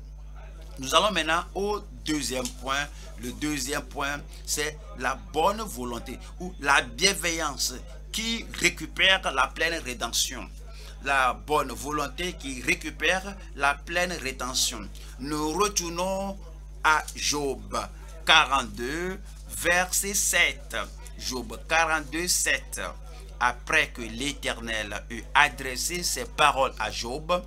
Nous allons maintenant au deuxième point. Le deuxième point, c'est la bonne volonté ou la bienveillance qui récupère la pleine rédemption. La bonne volonté qui récupère la pleine rédemption. Nous retournons à Job quarante-deux, verset sept. Job quarante-deux, sept. Après que l'Éternel eut adressé ses paroles à Job,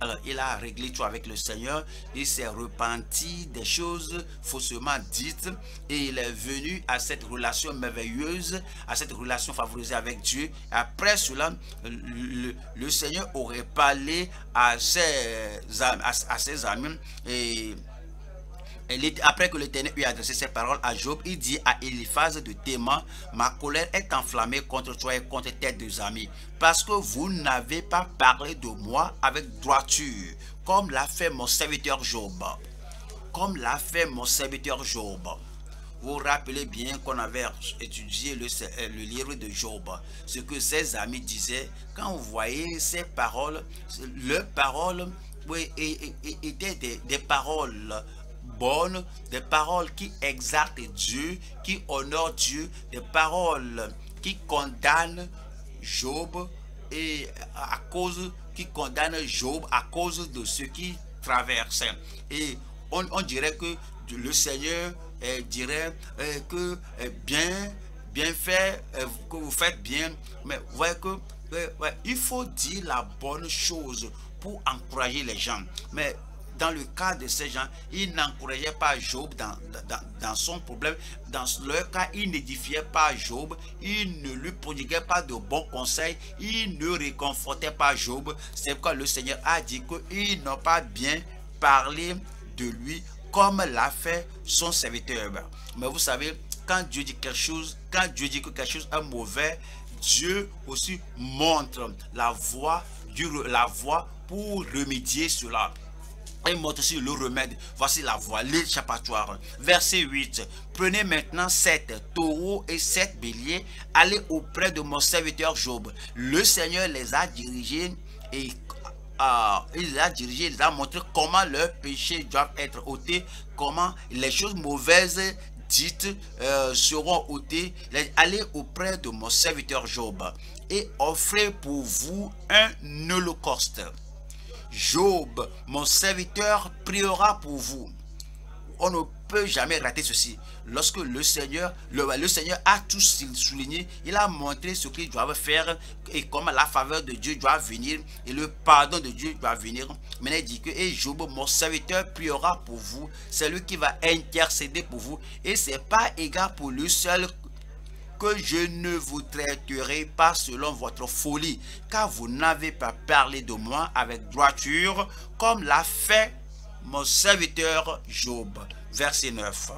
alors, il a réglé tout avec le Seigneur, il s'est repenti des choses faussement dites et il est venu à cette relation merveilleuse, à cette relation favorisée avec Dieu. Après cela, le, le Seigneur aurait parlé à ses, à, à ses amis et... Et après que l'Éternel eut adressé ses paroles à Job, il dit à Eliphaz de Téman, ma colère est enflammée contre toi et contre tes deux amis, parce que vous n'avez pas parlé de moi avec droiture, comme l'a fait mon serviteur Job. Comme l'a fait mon serviteur Job. Vous vous rappelez bien qu'on avait étudié le, le livre de Job. Ce que ses amis disaient, quand vous voyez ses paroles, leurs paroles oui, étaient des, des paroles bonnes, des paroles qui exaltent Dieu, qui honorent Dieu, des paroles qui condamnent Job et à cause qui condamne Job à cause de ce qu'il traverse. Et on, on dirait que le Seigneur eh, dirait eh, que eh, bien, bien fait, eh, que vous faites bien, mais vous voyez que eh, ouais, il faut dire la bonne chose pour encourager les gens. Mais dans le cas de ces gens, ils n'encourageaient pas Job dans, dans, dans son problème. Dans leur cas, ils n'édifiaient pas Job. Ils ne lui prodiguaient pas de bons conseils. Ils ne réconfortaient pas Job. C'est pourquoi le Seigneur a dit qu'ils n'ont pas bien parlé de lui comme l'a fait son serviteur. Mais vous savez, quand Dieu dit quelque chose, quand Dieu dit que quelque chose est mauvais, Dieu aussi montre la voie, la voie pour remédier cela. Il montre aussi le remède. Voici la voie, l'échappatoire. Verset huit. Prenez maintenant sept taureaux et sept béliers. Allez auprès de mon serviteur Job. Le Seigneur les a dirigés et à, il les a dirigés, il les a montré comment leurs péchés doivent être ôtés, comment les choses mauvaises dites euh, seront ôtées. Allez auprès de mon serviteur Job et offrez pour vous un holocauste. Job, mon serviteur, priera pour vous. On ne peut jamais rater ceci. Lorsque le Seigneur, le, le Seigneur a tout souligné, il a montré ce qu'ils doivent faire et comment la faveur de Dieu doit venir et le pardon de Dieu doit venir. Maintenant, il dit que et Job, mon serviteur, priera pour vous. C'est lui qui va intercéder pour vous. Et ce n'est pas égard pour lui seul que je ne vous traiterai pas selon votre folie, car vous n'avez pas parlé de moi avec droiture comme l'a fait mon serviteur Job. Verset neuf.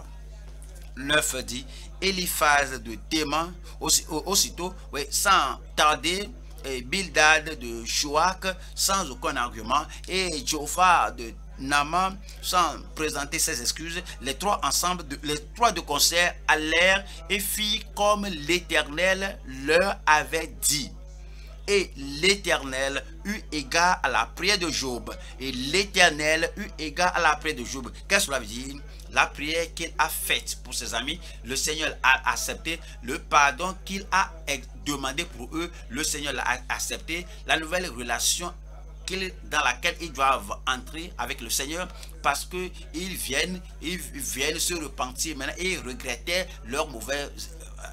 neuf dit, Éliphaz de Téman, aussitôt, oui, sans tarder, et Bildad de Shoak, sans aucun argument, et Jopha de Naaman, sans présenter ses excuses, les trois ensemble, de, les trois de concert allèrent et firent comme l'Éternel leur avait dit. Et l'Éternel eut égard à la prière de Job. Et l'Éternel eut égard à la prière de Job. Qu'est-ce que cela veut dire? La prière qu'il a faite pour ses amis, le Seigneur a accepté. Le pardon qu'il a demandé pour eux, le Seigneur l'a accepté. La nouvelle relation dans laquelle ils doivent entrer avec le Seigneur, parce que ils viennent, ils viennent se repentir maintenant et ils regrettaient leur mauvais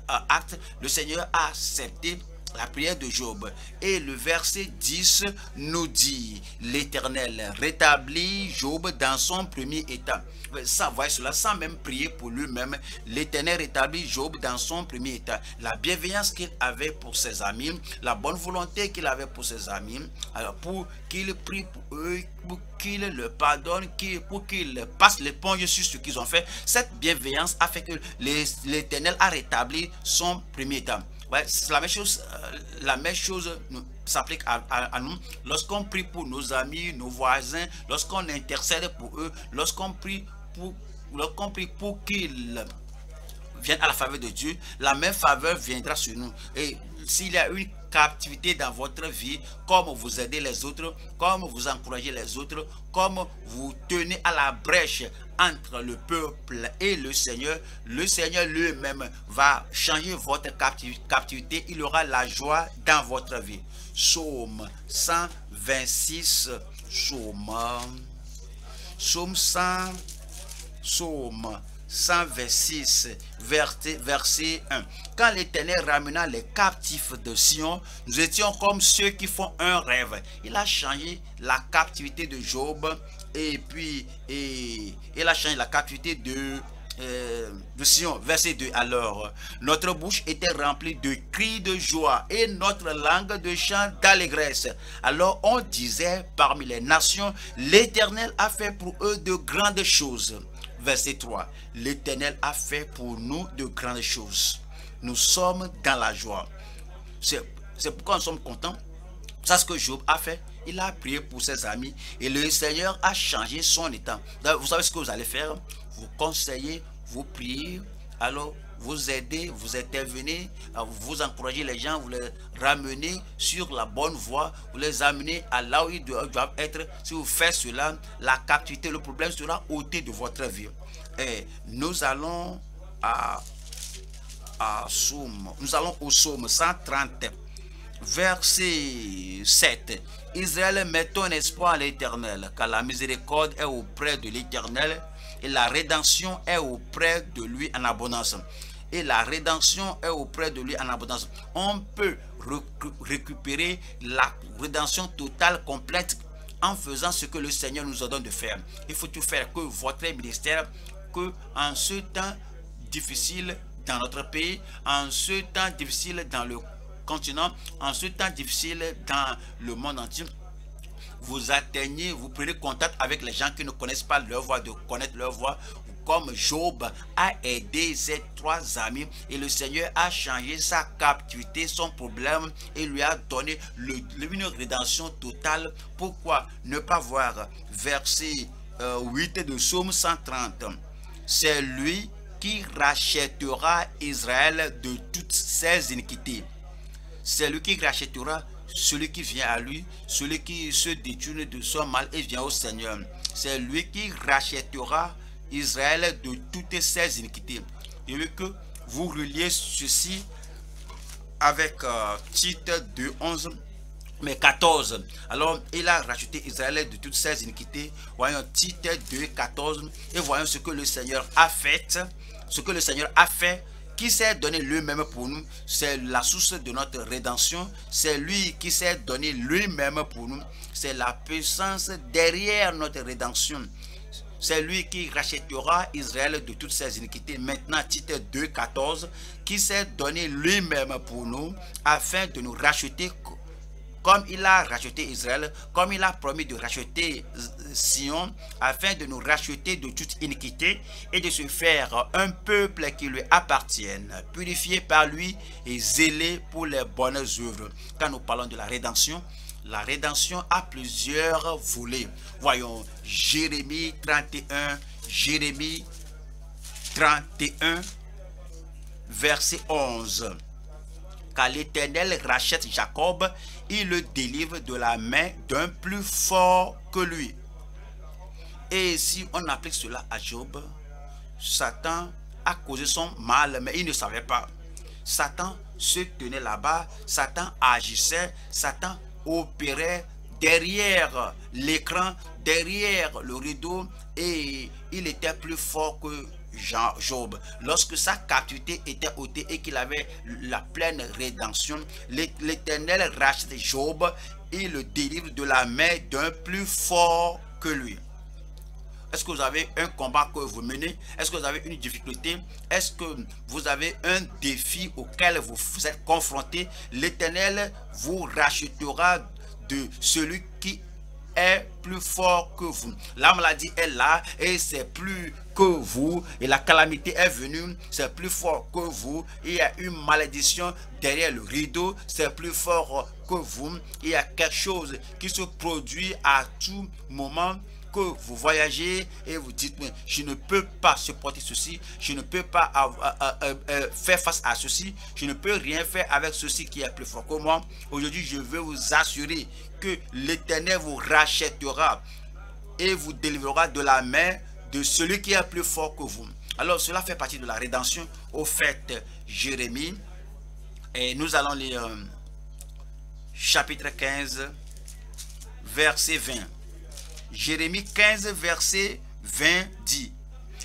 acte. Le Seigneur a accepté la prière de Job. Et le verset dix nous dit, l'Éternel rétablit Job dans son premier état. Sans voir cela, sans même prier pour lui-même, l'Éternel rétablit Job dans son premier état. La bienveillance qu'il avait pour ses amis, la bonne volonté qu'il avait pour ses amis, alors pour qu'il prie pour eux, pour qu'il le pardonne, pour qu'il passe l'éponge sur ce qu'ils ont fait. Cette bienveillance a fait que l'Éternel a rétabli son premier état. Ouais, la même chose, la même chose s'applique à, à, à nous. Lorsqu'on prie pour nos amis, nos voisins, lorsqu'on intercède pour eux, lorsqu'on prie pour, lorsqu'on prie pour qu'ils viennent à la faveur de Dieu, la même faveur viendra sur nous. Et s'il y a une captivité dans votre vie, comme vous aidez les autres, comme vous encouragez les autres, comme vous tenez à la brèche entre le peuple et le Seigneur, le Seigneur lui-même va changer votre captivité. Il aura la joie dans votre vie. Psaume cent vingt-six, psaume, psaume cent, psaume cent vingt-six, verset, verset un. Quand l'Éternel ramena les captifs de Sion, nous étions comme ceux qui font un rêve. Il a changé la captivité de Job et puis et, il a changé la captivité de, euh, de Sion. Verset deux. Alors, notre bouche était remplie de cris de joie et notre langue de chants d'allégresse. Alors on disait parmi les nations, l'Éternel a fait pour eux de grandes choses. Verset trois. L'Éternel a fait pour nous de grandes choses. Nous sommes dans la joie. C'est pourquoi nous sommes contents. C'est ce que Job a fait. Il a prié pour ses amis. Et le Seigneur a changé son état. Donc, vous savez ce que vous allez faire. Vous conseillez, vous priez. Alors, vous aidez, vous intervenez. Vous encouragez les gens. Vous les ramenez sur la bonne voie. Vous les amenez à là où ils doivent être. Si vous faites cela, la captivité, le problème sera ôté de votre vie. Et nous allons à, à Somme, nous allons au Somme cent trente, verset sept. Israël, met ton espoir à l'Éternel, car la miséricorde est auprès de l'Éternel et la rédemption est auprès de lui en abondance. Et la rédemption est auprès de lui en abondance. On peut récupérer la rédemption totale, complète, en faisant ce que le Seigneur nous ordonne de faire. Il faut tout faire que votre ministère, que en ce temps difficile dans notre pays, en ce temps difficile dans le continent, en ce temps difficile dans le monde entier, vous atteignez, vous prenez contact avec les gens qui ne connaissent pas leur voix, de connaître leur voix, comme Job a aidé ses trois amis et le Seigneur a changé sa captivité, son problème et lui a donné le, une rédemption totale. Pourquoi ne pas voir verset euh, huit de Psaume cent trente? C'est lui qui rachètera Israël de toutes ses iniquités. celui qui rachètera celui qui vient à lui, celui qui se détourne de son mal et vient au Seigneur. C'est lui qui rachètera Israël de toutes ses iniquités. Je veux que vous reliez ceci avec euh, Tite deux onze. Mais quatorze. Alors, il a racheté Israël de toutes ses iniquités. Voyons Tite deux, quatorze. Et voyons ce que le Seigneur a fait. Ce que le Seigneur a fait, qui s'est donné lui-même pour nous. C'est la source de notre rédemption. C'est lui qui s'est donné lui-même pour nous. C'est la puissance derrière notre rédemption. C'est lui qui rachètera Israël de toutes ses iniquités. Maintenant, Tite deux, quatorze. Qui s'est donné lui-même pour nous, afin de nous racheter. Comme il a racheté Israël, comme il a promis de racheter Sion, afin de nous racheter de toute iniquité et de se faire un peuple qui lui appartienne, purifié par lui et zélé pour les bonnes œuvres. Quand nous parlons de la rédemption, la rédemption a plusieurs volets. Voyons Jérémie trente et un, Jérémie trente et un, verset onze. Car l'Éternel rachète Jacob, il le délivre de la main d'un plus fort que lui. Et si on applique cela à Job, Satan a causé son mal, mais il ne savait pas. Satan se tenait là-bas, Satan agissait, Satan opérait derrière l'écran, derrière le rideau, et il était plus fort que Job. Lorsque sa captivité était ôtée et qu'il avait la pleine rédemption, l'Éternel rachète Job et le délivre de la main d'un plus fort que lui. Est-ce que vous avez un combat que vous menez? Est-ce que vous avez une difficulté? Est-ce que vous avez un défi auquel vous êtes confronté? L'Éternel vous rachètera de celui qui est plus fort que vous. La maladie est là et c'est plus que vous, et la calamité est venue, c'est plus fort que vous. Il y a une malédiction derrière le rideau, c'est plus fort que vous. Il y a quelque chose qui se produit à tout moment que vous voyagez et vous dites mais je ne peux pas supporter ceci, je ne peux pas avoir, euh, euh, faire face à ceci, je ne peux rien faire avec ceci qui est plus fort que moi. Aujourd'hui je veux vous assurer que l'Éternel vous rachètera et vous délivrera de la main de celui qui est plus fort que vous. Alors cela fait partie de la rédemption au fait Jérémie, et nous allons lire euh, chapitre quinze verset vingt. Jérémie quinze verset vingt dit: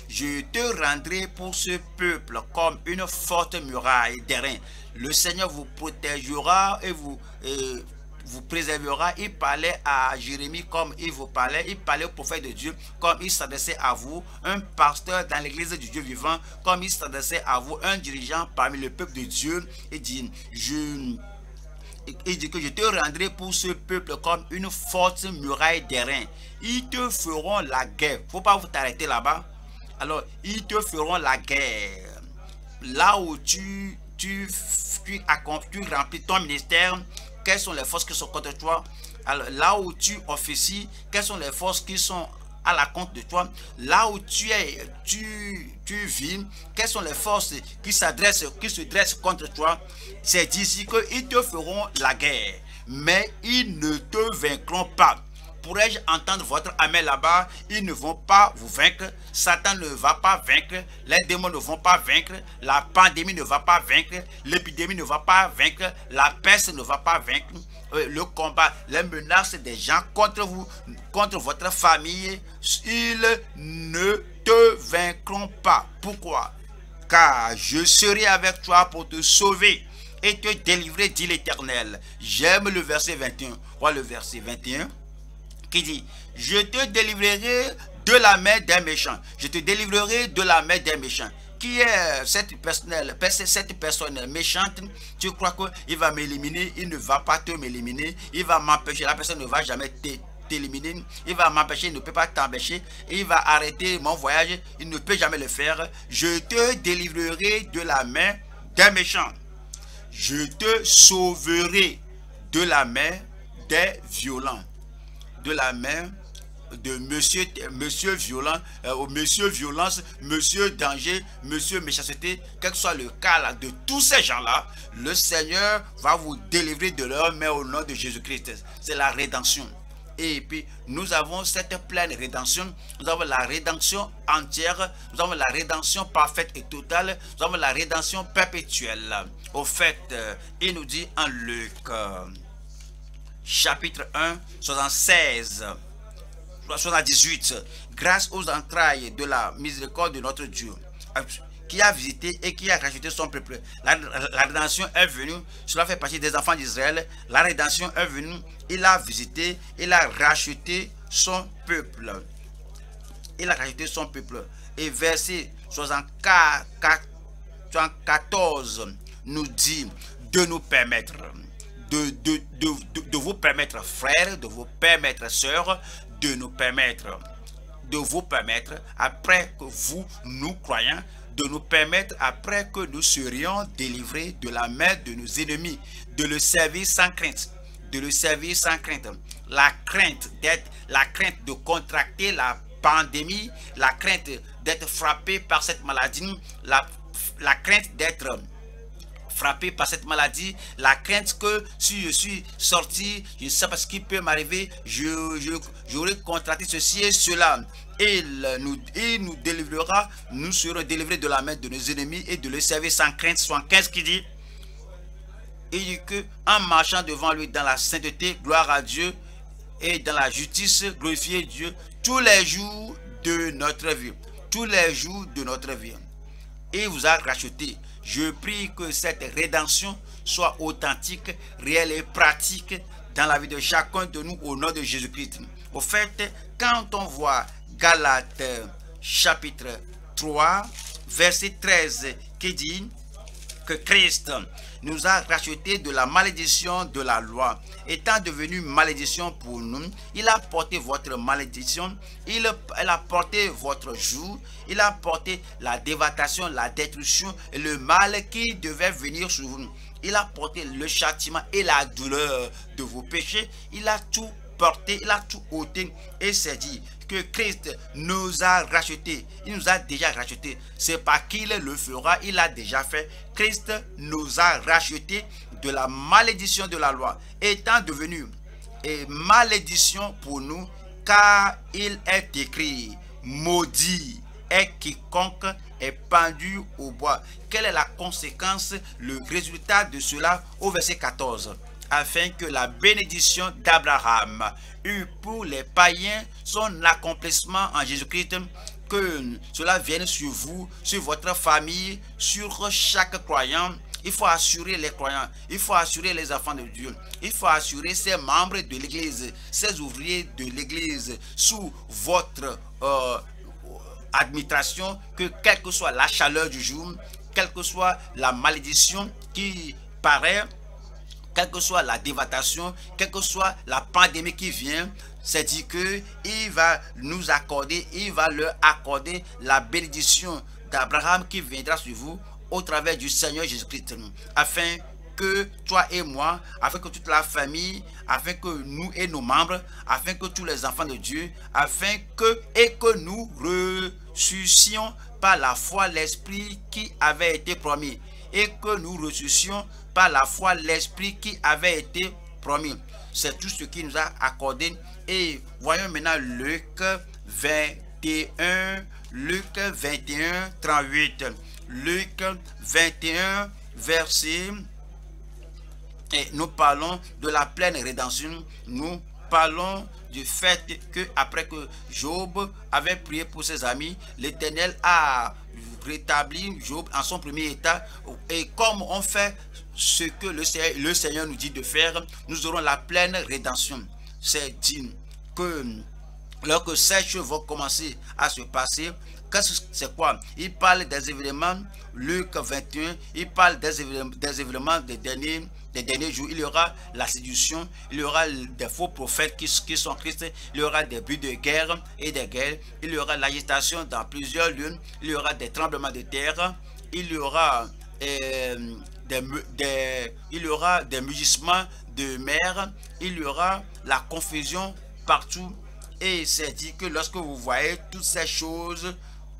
je te rendrai pour ce peuple comme une forte muraille d'airain. Le Seigneur vous protégera et vous euh, vous préservera. Il parlait à Jérémie comme il vous parlait, il parlait au prophète de Dieu comme il s'adressait à vous, un pasteur dans l'église du Dieu vivant comme il s'adressait à vous, un dirigeant parmi le peuple de Dieu. Il dit, je, il dit que je te rendrai pour ce peuple comme une forte muraille d'airain. Ils te feront la guerre. Faut pas vous t'arrêter là-bas. Alors, ils te feront la guerre. Là où tu, tu, tu, tu remplis ton ministère, quelles sont les forces qui sont contre toi? Alors, là où tu officies, quelles sont les forces qui sont à la compte de toi? Là où tu es, tu, tu vis, quelles sont les forces qui s'adressent, qui se dressent contre toi? C'est d'ici qu'ils te feront la guerre, mais ils ne te vaincront pas. Pourrais-je entendre votre amen là-bas? Ils ne vont pas vous vaincre. Satan ne va pas vaincre. Les démons ne vont pas vaincre. La pandémie ne va pas vaincre. L'épidémie ne va pas vaincre. La peste ne va pas vaincre. Le combat, les menaces des gens contre vous, contre votre famille, ils ne te vaincront pas. Pourquoi? Car je serai avec toi pour te sauver et te délivrer, dit l'Éternel. J'aime le verset vingt et un. Voilà le verset vingt et un. Qui dit, je te délivrerai de la main des méchants. Je te délivrerai de la main des méchants. Qui est cette personne, cette personne méchante? Tu crois qu'il va m'éliminer? Il ne va pas te m'éliminer. Il va m'empêcher. La personne ne va jamais t'éliminer. Il va m'empêcher. Il ne peut pas t'empêcher. Il va arrêter mon voyage. Il ne peut jamais le faire. Je te délivrerai de la main des méchants. Je te sauverai de la main des violents. De la main de monsieur, monsieur violent, euh, monsieur violence, monsieur danger, monsieur méchanceté, quel que soit le cas là, de tous ces gens-là, le Seigneur va vous délivrer de leur main au nom de Jésus-Christ. C'est la rédemption. Et puis, nous avons cette pleine rédemption. Nous avons la rédemption entière. Nous avons la rédemption parfaite et totale. Nous avons la rédemption perpétuelle. Au fait, il nous dit en Luc, chapitre un, soixante-seize, soixante-dix-huit. Grâce aux entrailles de la miséricorde de notre Dieu, qui a visité et qui a racheté son peuple. La, la rédemption est venue, cela fait partie des enfants d'Israël. La rédemption est venue, il a visité, il a racheté son peuple. Il a racheté son peuple. Et verset soixante-quatorze nous dit de nous permettre, de, de, de, de, de vous permettre, frères, de vous permettre, sœurs, de nous permettre, de vous permettre, après que vous, nous croyons, de nous permettre après que nous serions délivrés de la main de nos ennemis, de le servir sans crainte, de le servir sans crainte. La crainte d'être, la crainte de contracter la pandémie, la crainte d'être frappé par cette maladie, la, la crainte d'être frappé par cette maladie, la crainte que si je suis sorti, je ne sais pas ce qui peut m'arriver, je, je, j'aurais contracté ceci et cela. Il nous, il nous délivrera, nous serons délivrés de la main de nos ennemis et de les servir sans crainte. soixante-quinze qui dit, il dit que en marchant devant lui dans la sainteté, gloire à Dieu, et dans la justice, glorifier Dieu tous les jours de notre vie. Tous les jours de notre vie. Il vous a racheté. Je prie que cette rédemption soit authentique, réelle et pratique dans la vie de chacun de nous au nom de Jésus-Christ. Au fait, quand on voit Galates chapitre trois, verset treize, qui dit que Christ nous a rachetés de la malédiction de la loi. Étant devenu malédiction pour nous, il a porté votre malédiction, il a porté votre joug, il a porté la dévastation, la destruction, et le mal qui devait venir sur vous. Il a porté le châtiment et la douleur de vos péchés, il a tout porté, il a tout ôté et s'est dit que Christ nous a rachetés. Il nous a déjà rachetés. C'est pas qu'il le fera, il l'a déjà fait. Christ nous a rachetés de la malédiction de la loi, étant devenu et malédiction pour nous, car il est écrit, maudit est quiconque est pendu au bois. Quelle est la conséquence, le résultat de cela au verset quatorze? Afin que la bénédiction d'Abraham eut pour les païens son accomplissement en Jésus-Christ, que cela vienne sur vous, sur votre famille, sur chaque croyant. Il faut assurer les croyants, il faut assurer les enfants de Dieu, il faut assurer ces membres de l'Église, ces ouvriers de l'Église, sous votre euh, administration, que quelle que soit la chaleur du jour, quelle que soit la malédiction qui paraît, quelle que soit la dévastation, quelle que soit la pandémie qui vient, c'est dit qu'il va nous accorder, il va leur accorder la bénédiction d'Abraham qui viendra sur vous au travers du Seigneur Jésus-Christ. Afin que toi et moi, afin que toute la famille, afin que nous et nos membres, afin que tous les enfants de Dieu, afin que et que nous ressuscions par la foi l'Esprit qui avait été promis. Et que nous ressuscions par la foi l'Esprit qui avait été promis. C'est tout ce qu'il nous a accordé. Et voyons maintenant Luc vingt et un, Luc vingt et un, trente-huit. Luc vingt et un, verset. Et nous parlons de la pleine rédemption. Nous parlons du fait que après que Job avait prié pour ses amis, l'Éternel a rétabli Job en son premier état. Et comme on fait ce que le Seigneur, le Seigneur nous dit de faire, nous aurons la pleine rédemption. C'est digne que lorsque ces choses vont commencer à se passer, c'est quoi? Il parle des événements, Luc vingt et un, il parle des événements, des événements des derniers, des derniers jours. Il y aura la séduction, il y aura des faux prophètes qui, qui sont Christ, il y aura des buts de guerre et des guerres, il y aura l'agitation dans plusieurs lieux, il y aura des tremblements de terre, il y aura euh, des, des, il y aura des mugissements de mer, il y aura la confusion partout. Et il s'est dit que lorsque vous voyez toutes ces choses,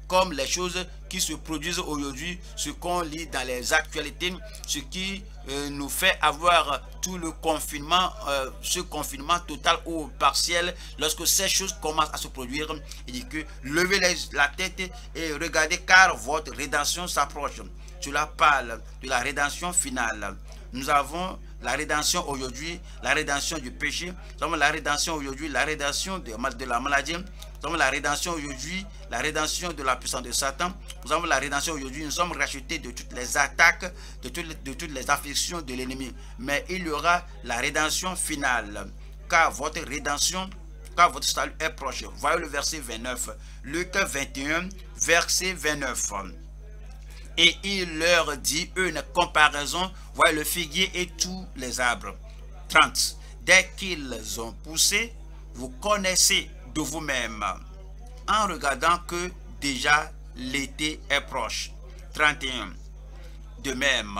comme les choses qui se produisent aujourd'hui, ce qu'on lit dans les actualités, ce qui euh, nous fait avoir tout le confinement, euh, ce confinement total ou partiel, lorsque ces choses commencent à se produire, il dit que levez les, la tête et regardez car votre rédemption s'approche. Cela parle de la rédemption finale. Nous avons la rédemption aujourd'hui, la rédemption du péché, nous avons la rédemption aujourd'hui, la rédemption de, de la maladie, nous avons la rédemption aujourd'hui, la rédemption de la puissance de Satan, nous avons la rédemption aujourd'hui, nous sommes rachetés de toutes les attaques, de toutes les, de toutes les afflictions de l'ennemi. Mais il y aura la rédemption finale, car votre rédemption, car votre salut est proche. Voyez le verset vingt-neuf, Luc vingt et un, verset vingt-neuf. Et il leur dit une comparaison, voyez le figuier et tous les arbres. trente. Dès qu'ils ont poussé, vous connaissez de vous-même, en regardant que déjà l'été est proche. trente et un. De même,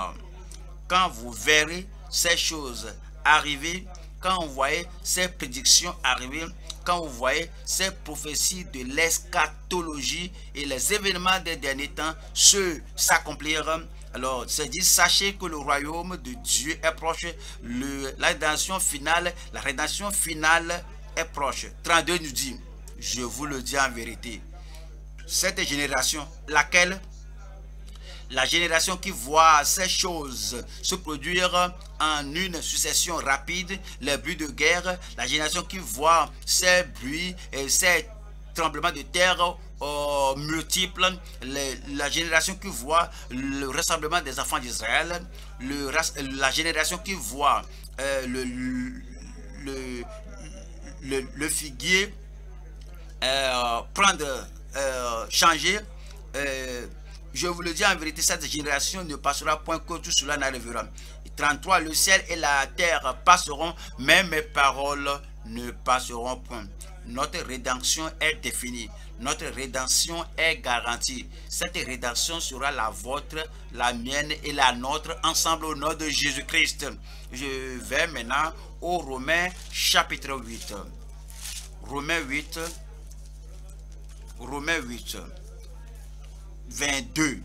quand vous verrez ces choses arriver, quand vous voyez ces prédictions arriver, quand vous voyez ces prophéties de l'eschatologie et les événements des derniers temps se s'accompliront, alors c'est dit, sachez que le royaume de Dieu est proche, le, la rédemption finale, la rédemption finale est proche. trente-deux nous dit, je vous le dis en vérité, cette génération, laquelle? La génération qui voit ces choses se produire en une succession rapide, les bruits de guerre, la génération qui voit ces bruits et ces tremblements de terre euh, multiples, les, la génération qui voit le rassemblement des enfants d'Israël, la génération qui voit euh, le, le, le, le figuier euh, prendre, euh, changer, euh, je vous le dis en vérité, cette génération ne passera point que tout cela n'arrivera. trente-trois, le ciel et la terre passeront, mais mes paroles ne passeront point. Notre rédemption est définie, notre rédemption est garantie. Cette rédemption sera la vôtre, la mienne et la nôtre, ensemble au nom de Jésus-Christ. Je vais maintenant au Romains chapitre huit. Romains huit. Romains huit. vingt-deux.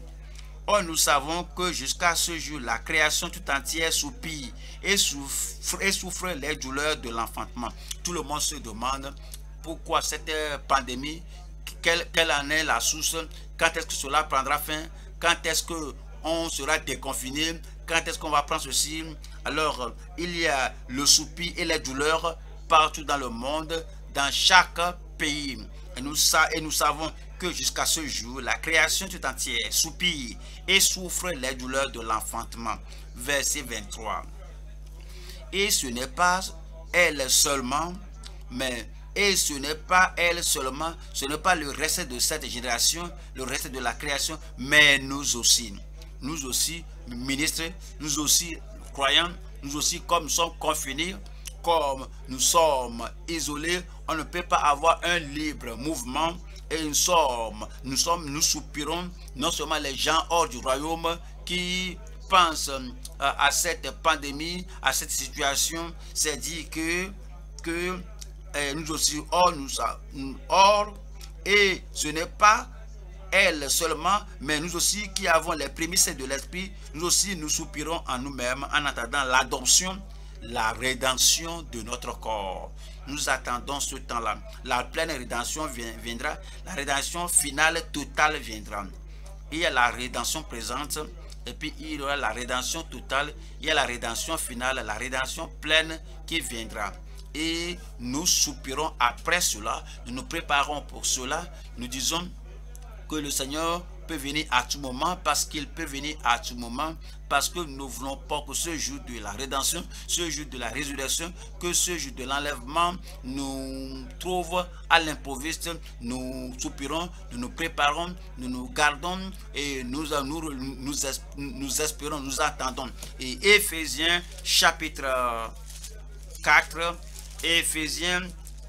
Or nous savons que jusqu'à ce jour, la création tout entière soupire et souffre, et souffre les douleurs de l'enfantement. Tout le monde se demande pourquoi cette pandémie, quelle, quelle en est la source, quand est-ce que cela prendra fin, quand est-ce qu'on sera déconfiné, quand est-ce qu'on va prendre ceci. Alors, il y a le soupir et les douleurs partout dans le monde, dans chaque pays. Et nous, et nous savons que jusqu'à ce jour, la création tout entière soupire et souffre les douleurs de l'enfantement. Verset vingt-trois. Et ce n'est pas elle seulement, mais et ce n'est pas elle seulement, ce n'est pas le reste de cette génération, le reste de la création, mais nous aussi. Nous aussi, ministres, nous aussi, croyants, nous aussi, comme nous sommes confinés, comme nous sommes isolés, on ne peut pas avoir un libre mouvement et nous sommes, nous sommes, nous soupirons, non seulement les gens hors du royaume qui pensent à cette pandémie, à cette situation, c'est dit que, que eh, nous aussi, hors, nous, hors, et ce n'est pas elle seulement, mais nous aussi qui avons les prémices de l'esprit, nous aussi nous soupirons en nous-mêmes en attendant l'adoption, la rédemption de notre corps. Nous attendons ce temps-là. La pleine rédemption viendra. La rédemption finale totale viendra. Il y a la rédemption présente. Et puis il y aura la rédemption totale. Il y a la rédemption finale. La rédemption pleine qui viendra. Et nous soupirons après cela. Nous nous préparons pour cela. Nous disons que le Seigneur peut venir à tout moment, parce qu'il peut venir à tout moment, parce que nous ne voulons pas que ce jour de la rédemption, ce jour de la résurrection, que ce jour de l'enlèvement nous trouve à l'improviste. Nous soupirons, nous nous préparons, nous nous gardons et nous, nous, nous, nous espérons, nous attendons. Et Éphésiens chapitre quatre, Éphésiens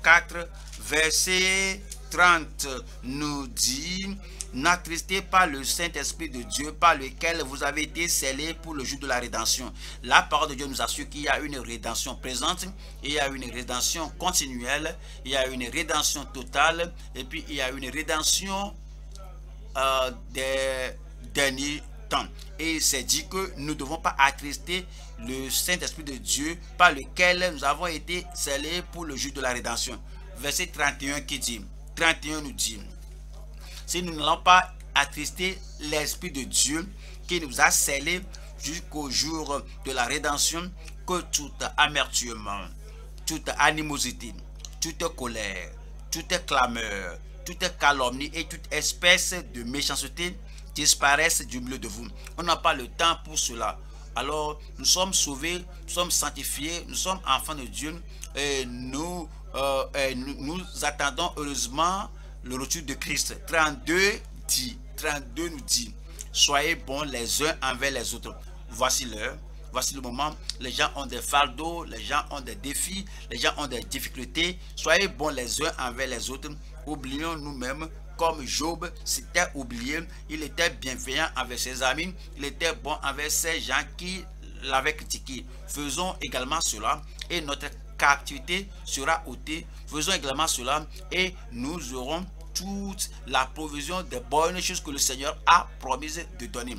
quatre, verset trente nous dit « N'attristez pas le Saint-Esprit de Dieu par lequel vous avez été scellés pour le jour de la rédemption. » La parole de Dieu nous assure qu'il y a une rédemption présente, il y a une rédemption continuelle, il y a une rédemption totale et puis il y a une rédemption euh, des derniers temps. Et c'est dit que nous ne devons pas attrister le Saint-Esprit de Dieu par lequel nous avons été scellés pour le jour de la rédemption. Verset trente et un qui dit, trente et un nous dit, si nous n'allons pas attrister l'Esprit de Dieu qui nous a scellés jusqu'au jour de la rédemption, que toute amertume, toute animosité, toute colère, toute clameur, toute calomnie et toute espèce de méchanceté disparaissent du milieu de vous. On n'a pas le temps pour cela. Alors, nous sommes sauvés, nous sommes sanctifiés, nous sommes enfants de Dieu et nous, euh, et nous, nous attendons heureusement le retour de Christ. trente-deux, dit, trente-deux nous dit, soyez bons les uns envers les autres. Voici l'heure, voici le moment. Les gens ont des fardeaux, les gens ont des défis, les gens ont des difficultés. Soyez bons les uns envers les autres. Oublions nous-mêmes comme Job s'était oublié. Il était bienveillant envers ses amis, il était bon envers ces gens qui l'avaient critiqué. Faisons également cela et notre captivité sera ôtée. Faisons également cela et nous aurons toute la provision des bonnes choses que le Seigneur a promises de donner.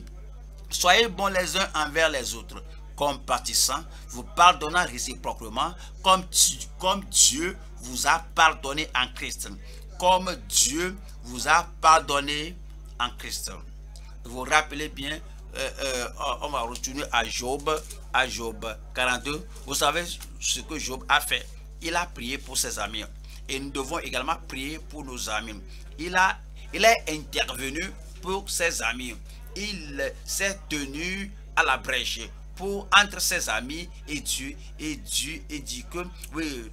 Soyez bons les uns envers les autres, compatissants, vous pardonnant réciproquement, comme, comme Dieu vous a pardonné en Christ. Comme Dieu vous a pardonné en Christ. Vous vous rappelez bien, euh, euh, on va retourner à Job, à Job quarante-deux. Vous savez ce que Job a fait. Il a prié pour ses amis. Et nous devons également prier pour nos amis. Il a, il est intervenu pour ses amis. Il s'est tenu à la brèche pour entre ses amis et Dieu. Et Dieu et dit que, oui,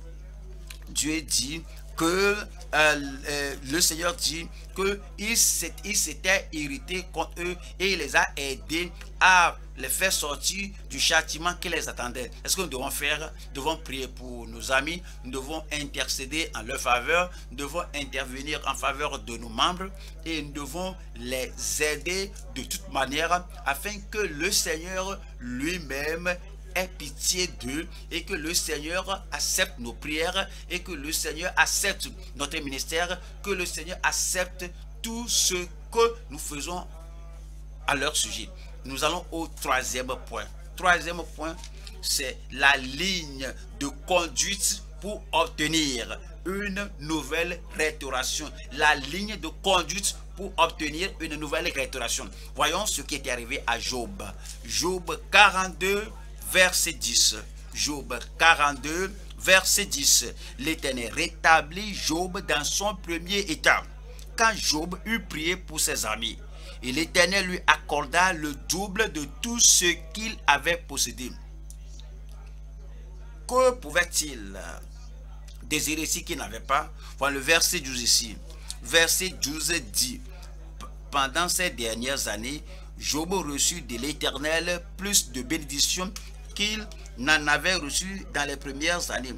Dieu dit que euh, euh, le Seigneur dit qu'il s'était irrité contre eux et il les a aidés à les faire sortir du châtiment qui les attendait. Est-ce que nous devons faire? Nous devons prier pour nos amis, nous devons intercéder en leur faveur, nous devons intervenir en faveur de nos membres et nous devons les aider de toute manière afin que le Seigneur lui-même ait pitié d'eux et que le Seigneur accepte nos prières et que le Seigneur accepte notre ministère, que le Seigneur accepte tout ce que nous faisons à leur sujet. Nous allons au troisième point. Troisième point, c'est la ligne de conduite pour obtenir une nouvelle restauration. La ligne de conduite pour obtenir une nouvelle restauration. Voyons ce qui est arrivé à Job. Job quarante-deux, verset dix. Job quarante-deux, verset dix. L'Éternel rétablit Job dans son premier état, quand Job eut prié pour ses amis. Et l'Éternel lui accorda le double de tout ce qu'il avait possédé. Que pouvait-il désirer ici qu'il n'avait pas? Voilà le verset douze ici. Verset douze dit, pendant ces dernières années, Job reçut de l'Éternel plus de bénédictions qu'il n'en avait reçu dans les premières années.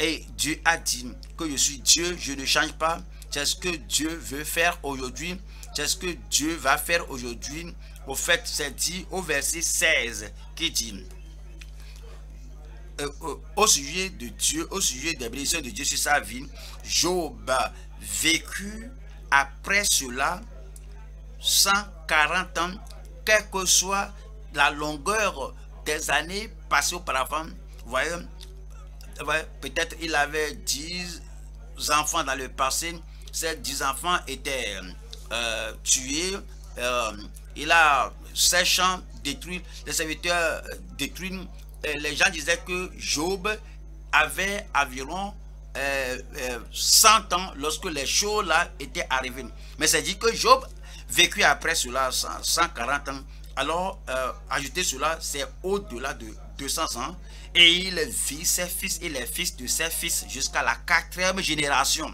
Et Dieu a dit que je suis Dieu, je ne change pas. C'est ce que Dieu veut faire aujourd'hui. C'est ce que Dieu va faire aujourd'hui. Au fait, c'est dit au verset seize qui dit euh, euh, au sujet de Dieu, au sujet des bénédictions de Dieu sur sa vie, Job vécut après cela cent quarante ans, quelle que soit la longueur des années passées auparavant. Vous voyez, peut-être il avait dix enfants dans le passé. Ces dix enfants étaient euh, tués. Euh, il a ses champs détruits, les serviteurs détruits. Et les gens disaient que Job avait environ euh, euh, cent ans lorsque les choses là étaient arrivées. Mais c'est dit que Job vécut après cela cent quarante ans. Alors, euh, ajouter cela, c'est au-delà de deux cents ans. Et il vit ses fils et les fils de ses fils jusqu'à la quatrième génération.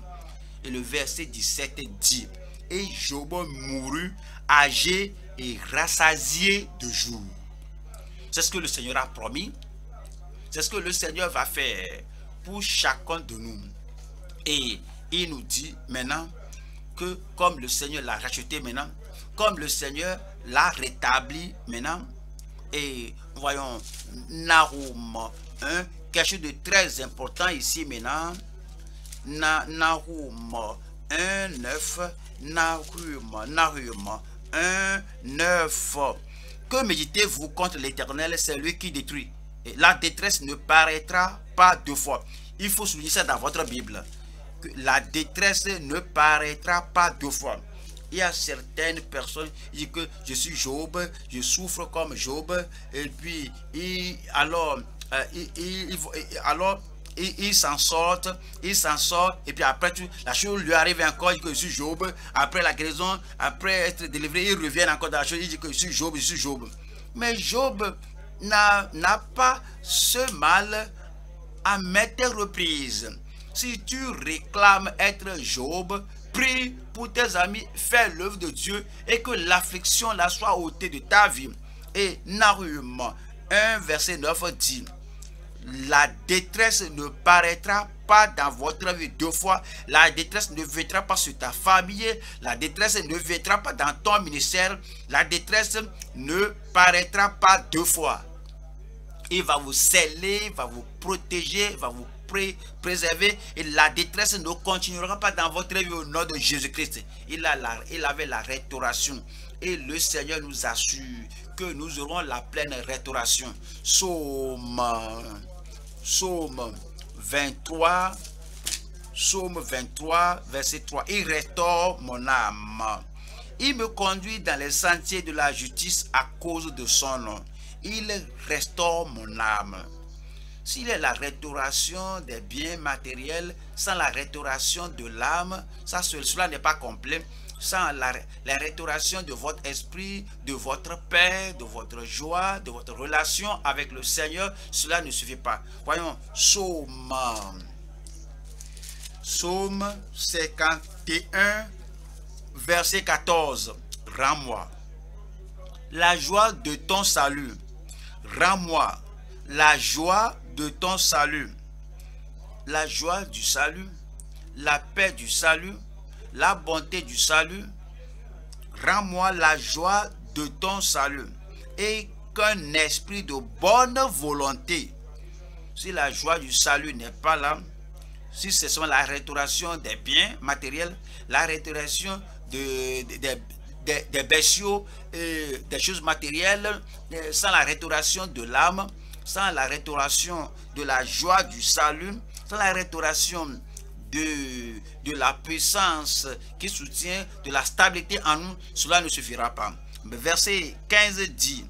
Et le verset dix-sept dit, et Job mourut âgé et rassasié de jours. C'est ce que le Seigneur a promis. C'est ce que le Seigneur va faire pour chacun de nous. Et il nous dit maintenant que comme le Seigneur l'a racheté maintenant, comme le Seigneur l'a rétabli maintenant, et voyons Nahum un, quelque chose de très important ici maintenant, Nahum un, neuf, Nahum un, neuf, que méditez-vous contre l'Éternel, c'est lui qui détruit. Et la détresse ne paraîtra pas deux fois. Il faut souligner ça dans votre Bible. Que la détresse ne paraîtra pas deux fois. Il y a certaines personnes qui disent que je suis Job, je souffre comme Job. Et puis, il, alors, euh, il, il, il, alors, il, il s'en sort, il s'en sort. Et puis après, tout, la chose lui arrive encore, il dit que je suis Job. Après la guérison, après être délivré, il revient encore dans la chose, il dit que je suis Job, je suis Job. Mais Job n'a pas ce mal à maintes reprises. Si tu réclames être Job, prie pour tes amis, fais l'œuvre de Dieu et que l'affliction la soit ôtée de ta vie. Et Nahum un verset neuf dit, la détresse ne paraîtra pas dans votre vie deux fois. La détresse ne viendra pas sur ta famille. La détresse ne viendra pas dans ton ministère. La détresse ne paraîtra pas deux fois. Il va vous sceller, va vous protéger, va vous pré préserver. Et la détresse ne continuera pas dans votre vie au nom de Jésus-Christ. Il a la, il avait la restauration. Et le Seigneur nous assure que nous aurons la pleine restauration. Psaume vingt-trois, verset trois, il restaure mon âme. Il me conduit dans les sentiers de la justice à cause de son nom. Il restaure mon âme. S'il est la restauration des biens matériels, sans la restauration de l'âme, ça, cela n'est pas complet. Sans la, la restauration de votre esprit, de votre paix, de votre joie, de votre relation avec le Seigneur, cela ne suffit pas. Voyons, Psaume cinquante et un, verset quatorze. Rends-moi la joie de ton salut. Rends-moi la joie de ton salut. La joie du salut, la paix du salut, la bonté du salut. Rends-moi la joie de ton salut et qu'un esprit de bonne volonté. Si la joie du salut n'est pas là, si c'est seulement la restauration des biens matériels, la restauration de, de, de, de, des bestiaux, euh, des choses matérielles, euh, sans la restauration de l'âme, sans la restauration de la joie du salut, sans la restauration De, de la puissance qui soutient, de la stabilité en nous, cela ne suffira pas. Verset quinze dit,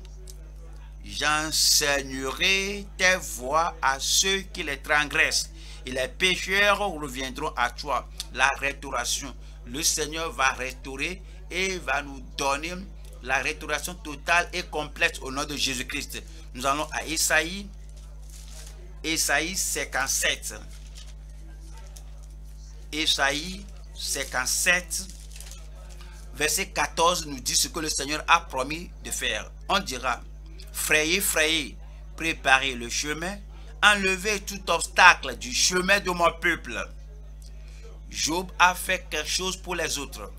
j'enseignerai tes voies à ceux qui les transgressent et les pécheurs reviendront à toi. La restauration, le Seigneur va restaurer et va nous donner la restauration totale et complète au nom de Jésus-Christ. Nous allons à Ésaïe, Ésaïe cinquante-sept. Ésaïe cinquante-sept, verset quatorze nous dit ce que le Seigneur a promis de faire. On dira, frayez, frayez, préparez le chemin, enlevez tout obstacle du chemin de mon peuple. Job a fait quelque chose pour les autres.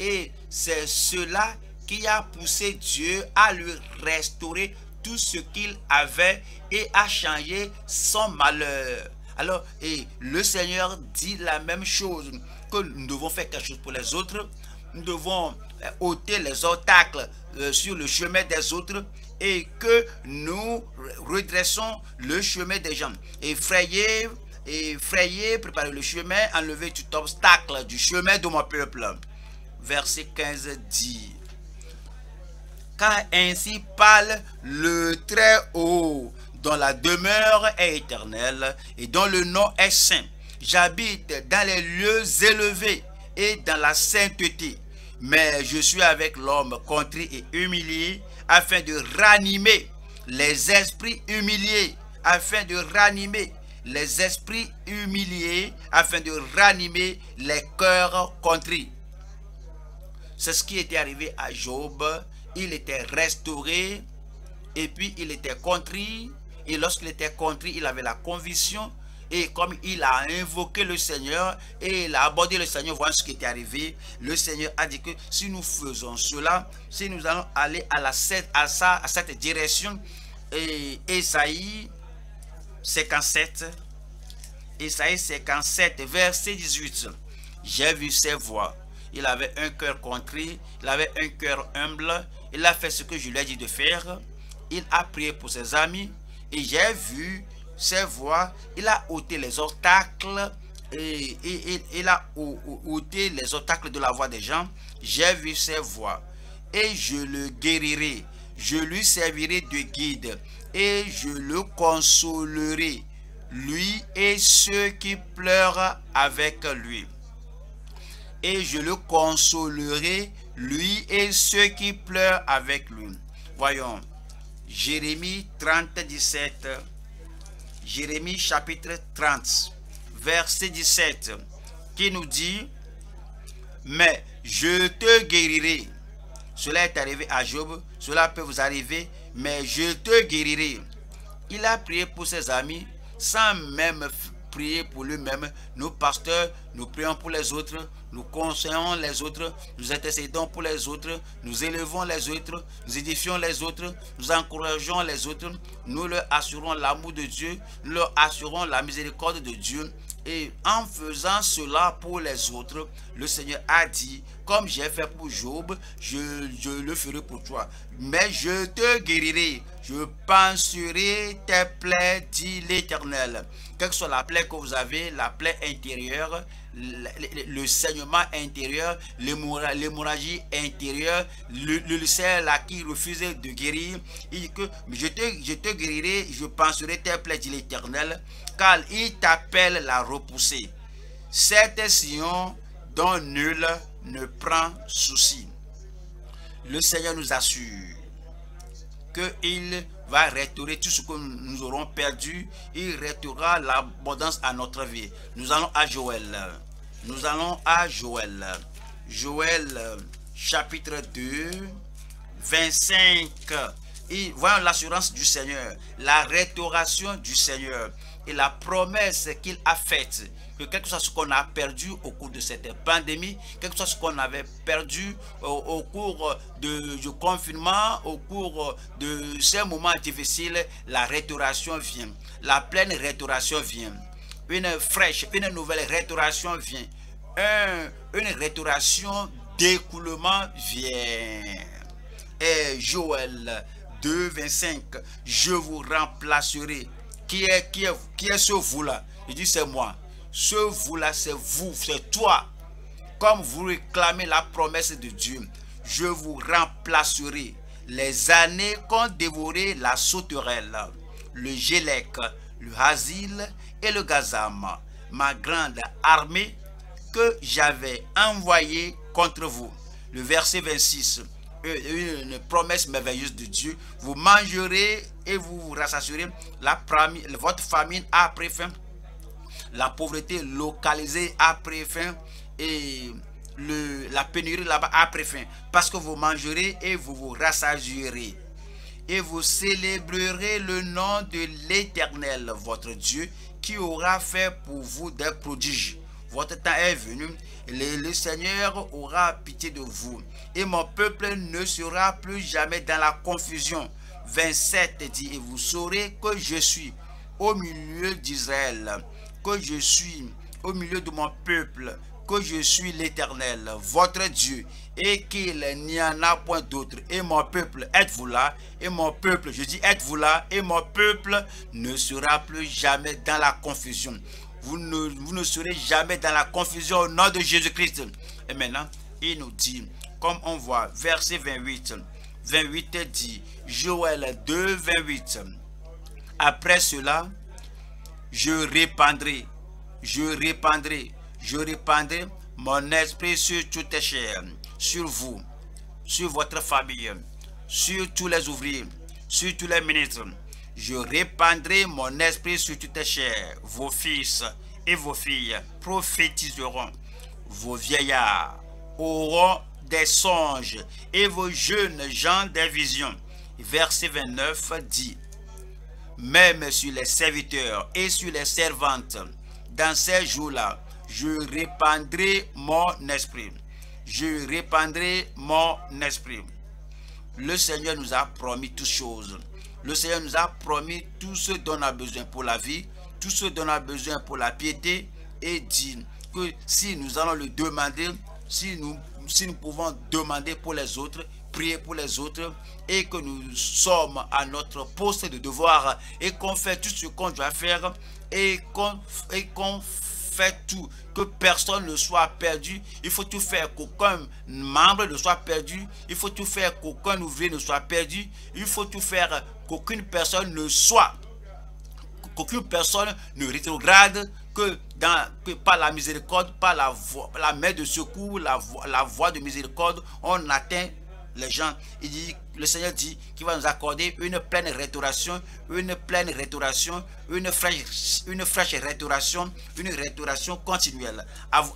Et c'est cela qui a poussé Dieu à lui restaurer tout ce qu'il avait et à changer son malheur. Alors, et le Seigneur dit la même chose, que nous devons faire quelque chose pour les autres, nous devons ôter les obstacles euh, sur le chemin des autres et que nous redressons le chemin des gens. Et frayez, et frayez, préparez le chemin, enlevez tout obstacle du chemin de mon peuple. Verset quinze dit, car ainsi parle le Très-Haut, dont la demeure est éternelle et dont le nom est saint. J'habite dans les lieux élevés et dans la sainteté, mais je suis avec l'homme contrit et humilié, afin de ranimer les esprits humiliés, afin de ranimer les esprits humiliés, afin de ranimer les cœurs contrits. C'est ce qui était arrivé à Job. Il était restauré et puis il était contrit. Et lorsqu'il était contrit, il avait la conviction Et comme il a invoqué le Seigneur et il a abordé le Seigneur, voyant ce qui était arrivé, le Seigneur a dit que si nous faisons cela, si nous allons aller à, la, à, sa, à cette direction, et Ésaïe cinquante-sept, Ésaïe cinquante-sept, verset dix-huit, j'ai vu ses voies. Il avait un cœur contrit, il avait un cœur humble, il a fait ce que je lui ai dit de faire, il a prié pour ses amis, et j'ai vu ses voies, il a ôté les obstacles, et, et, et il a ôté les obstacles de la voie des gens, j'ai vu ses voies, et je le guérirai, je lui servirai de guide, et je le consolerai, lui et ceux qui pleurent avec lui. Et je le consolerai, lui et ceux qui pleurent avec lui. Voyons, Jérémie trente, dix-sept, Jérémie chapitre trente, verset dix-sept, qui nous dit, « Mais je te guérirai. » Cela est arrivé à Job, cela peut vous arriver, mais je te guérirai. Il a prié pour ses amis, sans même prier pour lui-même. Nous, pasteurs, nous prions pour les autres, nous conseillons les autres, nous intercédons pour les autres, nous élevons les autres, nous édifions les autres, nous encourageons les autres, nous leur assurons l'amour de Dieu, nous leur assurons la miséricorde de Dieu. Et en faisant cela pour les autres, le Seigneur a dit, comme j'ai fait pour Job, je, je le ferai pour toi. Mais je te guérirai, je panserai tes plaies, dit l'Éternel. Quelle que soit la plaie que vous avez, la plaie intérieure, le, le, le saignement intérieur, l'hémorragie intérieure, l'ulcère là qui refuse de guérir, il dit que je te, je te guérirai, je panserai tes plaies, dit l'Éternel, car il t'appelle la repousser. Cette Sion dont nul ne prend souci. Le Seigneur nous assure qu'il va restaurer tout ce que nous aurons perdu. Il restaurera l'abondance à notre vie. Nous allons à Joël. Nous allons à Joël. Joël chapitre deux, vingt-cinq. Et voyons l'assurance du Seigneur, la restauration du Seigneur et la promesse qu'il a faite. Que quel que soit ce qu'on a perdu au cours de cette pandémie, quel que soit ce qu'on avait perdu au, au cours de, du confinement, au cours de ces moments difficiles, la restauration vient. La pleine restauration vient. Une fraîche, une nouvelle restauration vient. Un, une restauration d'écoulement vient. Et Joël deux, vingt-cinq, je vous remplacerai. Qui est, qui est, qui est ce vous-là? Il dit, c'est moi. Ce vous-là, c'est vous, c'est toi. Comme vous réclamez la promesse de Dieu, je vous remplacerai. Les années qu'ont dévoré la sauterelle, le gélec, le hasil et le gazam, ma grande armée que j'avais envoyée contre vous. Le verset vingt-six, une promesse merveilleuse de Dieu. Vous mangerez et vous vous rassassurez. La, votre famine après faim. La pauvreté localisée après fin et le, la pénurie là-bas après fin. Parce que vous mangerez et vous vous rassasierez. Et vous célébrerez le nom de l'Éternel, votre Dieu, qui aura fait pour vous des prodiges. Votre temps est venu. Le, le Seigneur aura pitié de vous. Et mon peuple ne sera plus jamais dans la confusion. vingt-sept dit, et vous saurez que je suis au milieu d'Israël. Que je suis au milieu de mon peuple, que je suis l'Éternel, votre Dieu, et qu'il n'y en a point d'autre. Et mon peuple, êtes-vous là? Et mon peuple, je dis êtes-vous là? Et mon peuple ne sera plus jamais dans la confusion. Vous ne, vous ne serez jamais dans la confusion au nom de Jésus-Christ. Et maintenant, il nous dit, comme on voit, verset vingt-huit. vingt-huit dit, Joël deux, vingt-huit. Après cela, je répandrai, je répandrai, je répandrai mon esprit sur toute chair, sur vous, sur votre famille, sur tous les ouvriers, sur tous les ministres. Je répandrai mon esprit sur toute chair. Vos fils et vos filles prophétiseront. Vos vieillards auront des songes et vos jeunes gens des visions. Verset vingt-neuf dit, même sur les serviteurs et sur les servantes. Dans ces jours-là, je répandrai mon esprit. Je répandrai mon esprit. Le Seigneur nous a promis toutes choses. Le Seigneur nous a promis tout ce dont on a besoin pour la vie, tout ce dont on a besoin pour la piété, et dit que si nous allons le demander, si nous, si nous pouvons demander pour les autres, prier pour les autres, et que nous sommes à notre poste de devoir, et qu'on fait tout ce qu'on doit faire, et qu'on et qu'on fait tout, que personne ne soit perdu. Il faut tout faire qu'aucun membre ne soit perdu. Il faut tout faire qu'aucun ouvrier ne soit perdu. Il faut tout faire qu'aucune personne ne soit, qu'aucune personne ne rétrograde, que, dans, que par la miséricorde, par la, voie, la main de secours, la, voie, la voie de miséricorde, on atteint les gens. Il dit, le Seigneur dit qu'il va nous accorder une pleine restauration, une pleine restauration, une fraîche, une fraîche restauration, une restauration continuelle.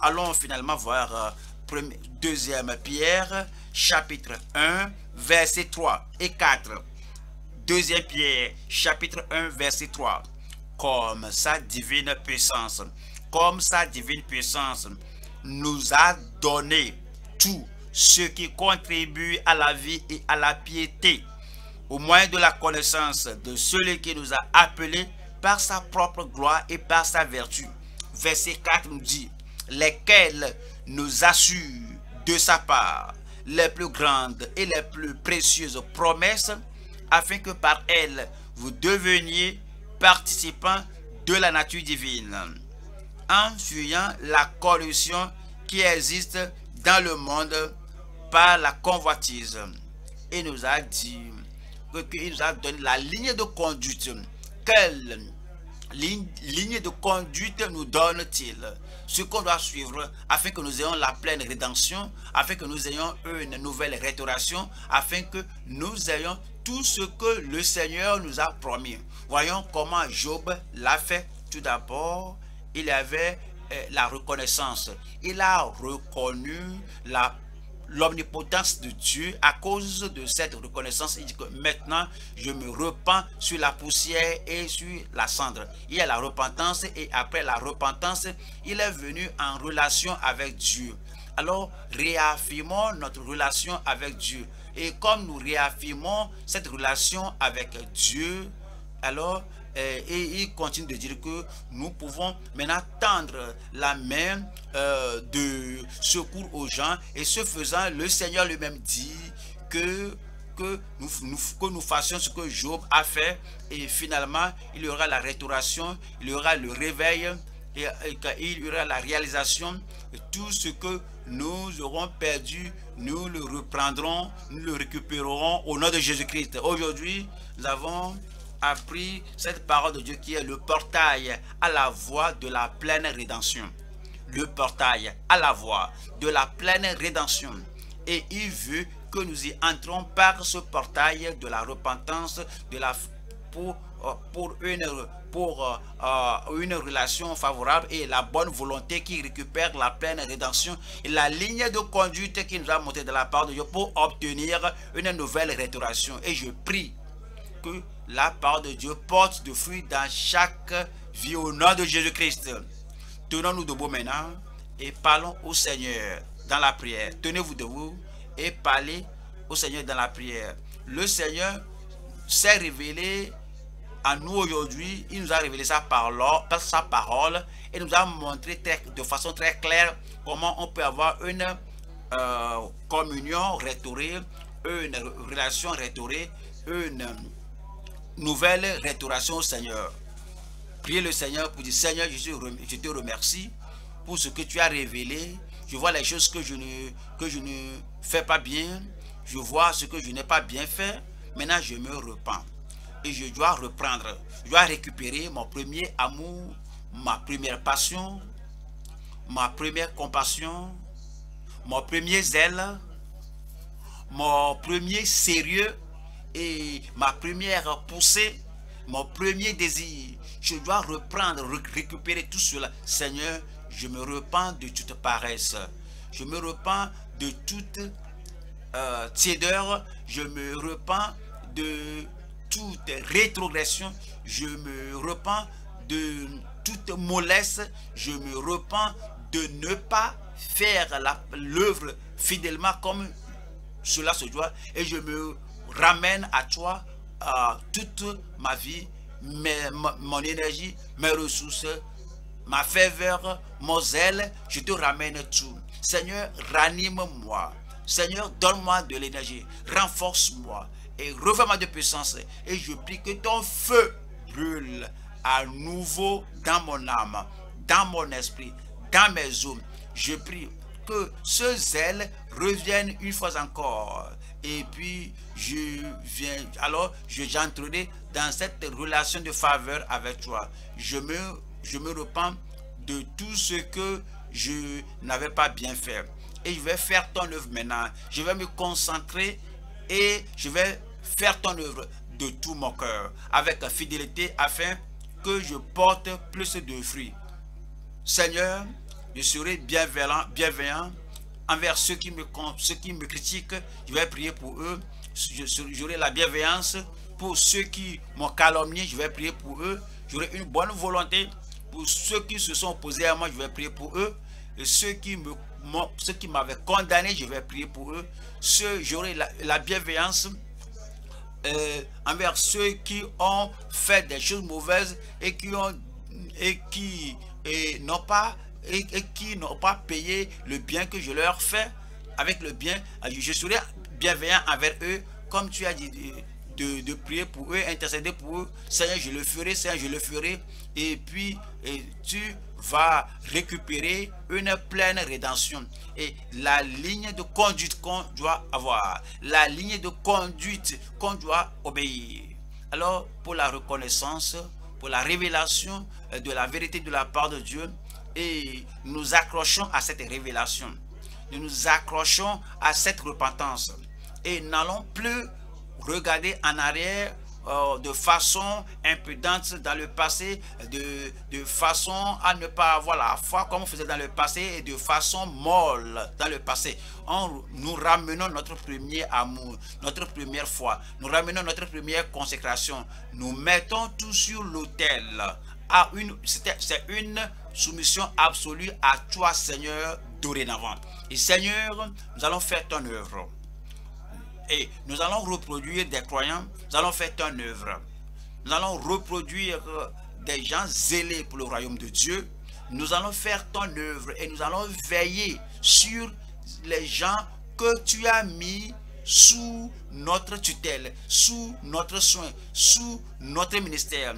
Allons finalement voir deuxième Pierre, chapitre un, verset trois et quatre. deuxième Pierre, chapitre un, verset trois. Comme sa divine puissance, comme sa divine puissance nous a donné tout ce qui contribue à la vie et à la piété, au moyen de la connaissance de celui qui nous a appelés par sa propre gloire et par sa vertu. Verset quatre nous dit, lesquels nous assurent de sa part les plus grandes et les plus précieuses promesses, afin que par elles vous deveniez participants de la nature divine, en fuyant la corruption qui existe dans le monde par la convoitise. Il nous a dit, qu'il nous a donné la ligne de conduite. Quelle ligne, ligne de conduite nous donne-t-il? Ce qu'on doit suivre afin que nous ayons la pleine rédemption, afin que nous ayons une nouvelle restauration, afin que nous ayons tout ce que le Seigneur nous a promis. Voyons comment Job l'a fait. Tout d'abord, il avait la reconnaissance. Il a reconnu la l'omnipotence de Dieu. À cause de cette reconnaissance, il dit que maintenant je me repens sur la poussière et sur la cendre. Il y a la repentance, et après la repentance, il est venu en relation avec Dieu. Alors réaffirmons notre relation avec Dieu, et comme nous réaffirmons cette relation avec Dieu, alors et il continue de dire que nous pouvons maintenant tendre la main euh, de secours aux gens. Et ce faisant, le Seigneur lui-même dit que, que, nous, nous, que nous fassions ce que Job a fait. Et finalement, il y aura la restauration, il y aura le réveil, et, et il y aura la réalisation. Et tout ce que nous aurons perdu, nous le reprendrons, nous le récupérerons au nom de Jésus-Christ. Aujourd'hui, nous avons appris cette parole de Dieu qui est le portail à la voie de la pleine rédemption. Le portail à la voie de la pleine rédemption. Et il veut que nous y entrons par ce portail de la repentance, de la pour, pour, une, pour uh, une relation favorable et la bonne volonté qui récupère la pleine rédemption et la ligne de conduite qui nous a monté de la part de Dieu pour obtenir une nouvelle restauration. Et je prie que la parole de Dieu porte de fruits dans chaque vie au nom de Jésus-Christ. Tenons-nous debout maintenant et parlons au Seigneur dans la prière. Tenez-vous debout et parlez au Seigneur dans la prière. Le Seigneur s'est révélé à nous aujourd'hui. Il nous a révélé sa parole, sa parole et nous a montré très, de façon très claire comment on peut avoir une euh, communion restaurée, une relation restaurée, une nouvelle restauration au Seigneur. Priez le Seigneur pour dire, Seigneur, je te remercie pour ce que tu as révélé. Je vois les choses que je ne, que je ne fais pas bien. Je vois ce que je n'ai pas bien fait. Maintenant, je me repens. Et je dois reprendre. Je dois récupérer mon premier amour, ma première passion, ma première compassion, mon premier zèle, mon premier sérieux, et ma première poussée, mon premier désir. Je dois reprendre, récupérer tout cela. Seigneur, je me repens de toute paresse. Je me repens de toute euh, tiédeur. Je me repens de toute rétrogression, je me repens de toute mollesse, je me repens de ne pas faire l'œuvre fidèlement comme cela se doit, et je me ramène à toi à toute ma vie, mes, mon énergie, mes ressources, ma ferveur, mon zèle, je te ramène tout. Seigneur, ranime-moi. Seigneur, donne-moi de l'énergie, renforce-moi et revêt-moi de puissance. Et je prie que ton feu brûle à nouveau dans mon âme, dans mon esprit, dans mes os. Je prie que ce zèle revienne une fois encore. Et puis, je viens, alors, je j'entrerai dans cette relation de faveur avec toi. Je me, je me repens de tout ce que je n'avais pas bien fait. Et je vais faire ton œuvre maintenant. Je vais me concentrer et je vais faire ton œuvre de tout mon cœur, avec fidélité, afin que je porte plus de fruits. Seigneur, je serai bienveillant, bienveillant envers ceux qui, me, ceux qui me critiquent. Je vais prier pour eux. J'aurai la bienveillance pour ceux qui m'ont calomnié. Je vais prier pour eux. J'aurai une bonne volonté pour ceux qui se sont opposés à moi. Je vais prier pour eux. Et ceux qui me ceux qui m'avaient condamné, je vais prier pour eux. J'aurai la, la bienveillance euh, envers ceux qui ont fait des choses mauvaises et qui ont et qui et n'ont pas et, et qui n'ont pas payé le bien que je leur fais avec le bien. Je serai bienveillant envers eux, comme tu as dit de, de, de prier pour eux, intercéder pour eux. Seigneur, je le ferai, Seigneur, je le ferai. Et puis et tu va récupérer une pleine rédemption. Et la ligne de conduite qu'on doit avoir, la ligne de conduite qu'on doit obéir. Alors, pour la reconnaissance, pour la révélation de la vérité de la part de Dieu, et nous accrochons à cette révélation, nous nous accrochons à cette repentance, et n'allons plus regarder en arrière de façon impudente dans le passé, de, de façon à ne pas avoir la foi comme on faisait dans le passé, et de façon molle dans le passé. On, nous ramenons notre premier amour, notre première foi, nous ramenons notre première consécration, nous mettons tout sur l'autel. C'est une soumission absolue à toi, Seigneur, dorénavant. Et Seigneur, nous allons faire ton œuvre. Et nous allons reproduire des croyants, nous allons faire ton œuvre. Nous allons reproduire des gens zélés pour le royaume de Dieu. Nous allons faire ton œuvre et nous allons veiller sur les gens que tu as mis sous notre tutelle, sous notre soin, sous notre ministère.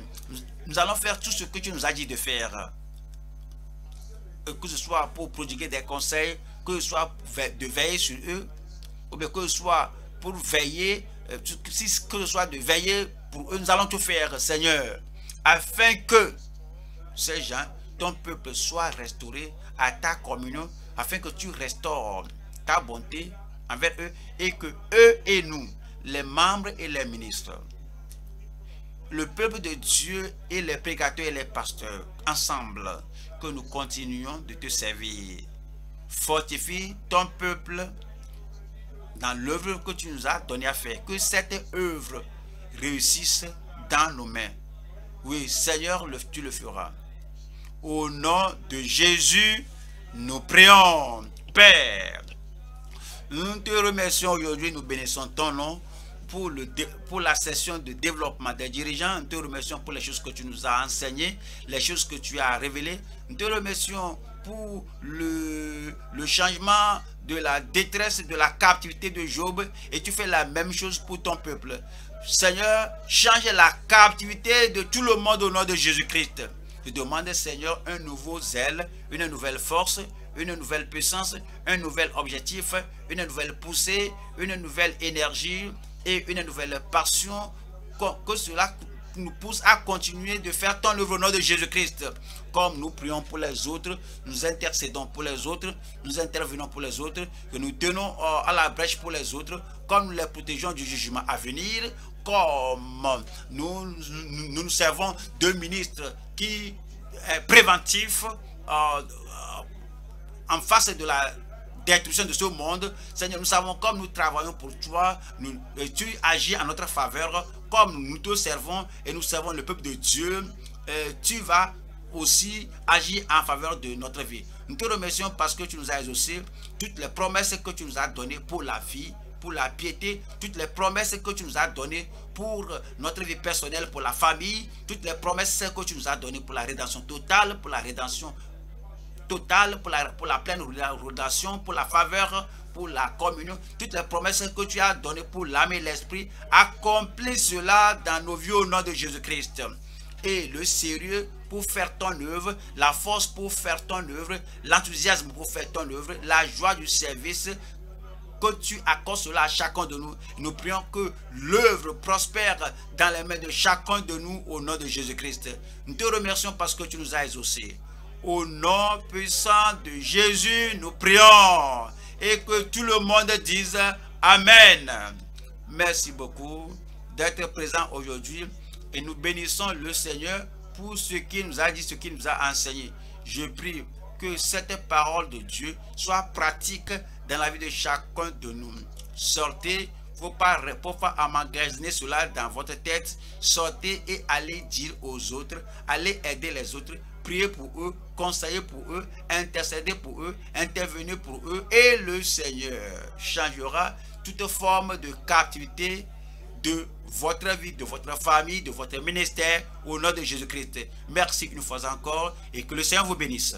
Nous allons faire tout ce que tu nous as dit de faire. Que ce soit pour prodiguer des conseils, que ce soit de veiller sur eux, ou bien que ce soit pour veiller, si que ce soit de veiller pour eux, nous allons tout faire, Seigneur, afin que ces gens, ton peuple, soient restaurés à ta communion, afin que tu restaures ta bonté envers eux, et que eux et nous, les membres et les ministres, le peuple de Dieu et les prédicateurs et les pasteurs, ensemble, que nous continuions de te servir. Fortifie ton peuple dans l'œuvre que tu nous as donnée à faire, que cette œuvre réussisse dans nos mains. Oui, Seigneur, tu le feras. Au nom de Jésus, nous prions. Père, nous te remercions aujourd'hui, nous bénissons ton nom pour, le, pour la session de développement des dirigeants. Nous te remercions pour les choses que tu nous as enseignées, les choses que tu as révélées. Nous te remercions pour le, le changement de la détresse, de la captivité de Job, et tu fais la même chose pour ton peuple. Seigneur, change la captivité de tout le monde au nom de Jésus-Christ. Je demande, Seigneur, un nouveau zèle, une nouvelle force, une nouvelle puissance, un nouvel objectif, une nouvelle poussée, une nouvelle énergie et une nouvelle passion, que cela nous pousse à continuer de faire ton œuvre au nom de Jésus-Christ. Comme nous prions pour les autres, nous intercédons pour les autres, nous intervenons pour les autres, que nous tenons à la brèche pour les autres, comme nous les protégeons du jugement à venir, comme nous nous, nous, nous servons de ministres qui est préventif euh, en face de la destruction de ce monde. Seigneur, nous savons comme nous travaillons pour toi, nous, et tu agis en notre faveur, comme nous te servons et nous servons le peuple de Dieu, et tu vas aussi agir en faveur de notre vie. Nous te remercions parce que tu nous as exaucés toutes les promesses que tu nous as données pour la vie, pour la piété, toutes les promesses que tu nous as données pour notre vie personnelle, pour la famille, toutes les promesses que tu nous as données pour la rédemption totale, pour la rédemption totale, pour la, pour la pleine relation, pour la faveur, pour la communion, toutes les promesses que tu as données pour l'âme et l'esprit, accomplis cela dans nos vies au nom de Jésus-Christ. Et le sérieux pour faire ton œuvre, la force pour faire ton œuvre, l'enthousiasme pour faire ton œuvre, la joie du service, que tu accordes cela à chacun de nous. Nous prions que l'œuvre prospère dans les mains de chacun de nous au nom de Jésus-Christ. Nous te remercions parce que tu nous as exaucés. Au nom puissant de Jésus, nous prions. Et que tout le monde dise Amen. Merci beaucoup d'être présent aujourd'hui. Et nous bénissons le Seigneur pour ce qu'il nous a dit, ce qu'il nous a enseigné. Je prie que cette parole de Dieu soit pratique dans la vie de chacun de nous. Sortez, faut pas, faut pas emmagasiner cela dans votre tête. Sortez et allez dire aux autres, allez aider les autres, priez pour eux, conseillez pour eux, intercédez pour eux, intervenez pour eux, et le Seigneur changera toute forme de captivité de votre vie, de votre famille, de votre ministère, au nom de Jésus-Christ. Merci une fois encore, et que le Seigneur vous bénisse.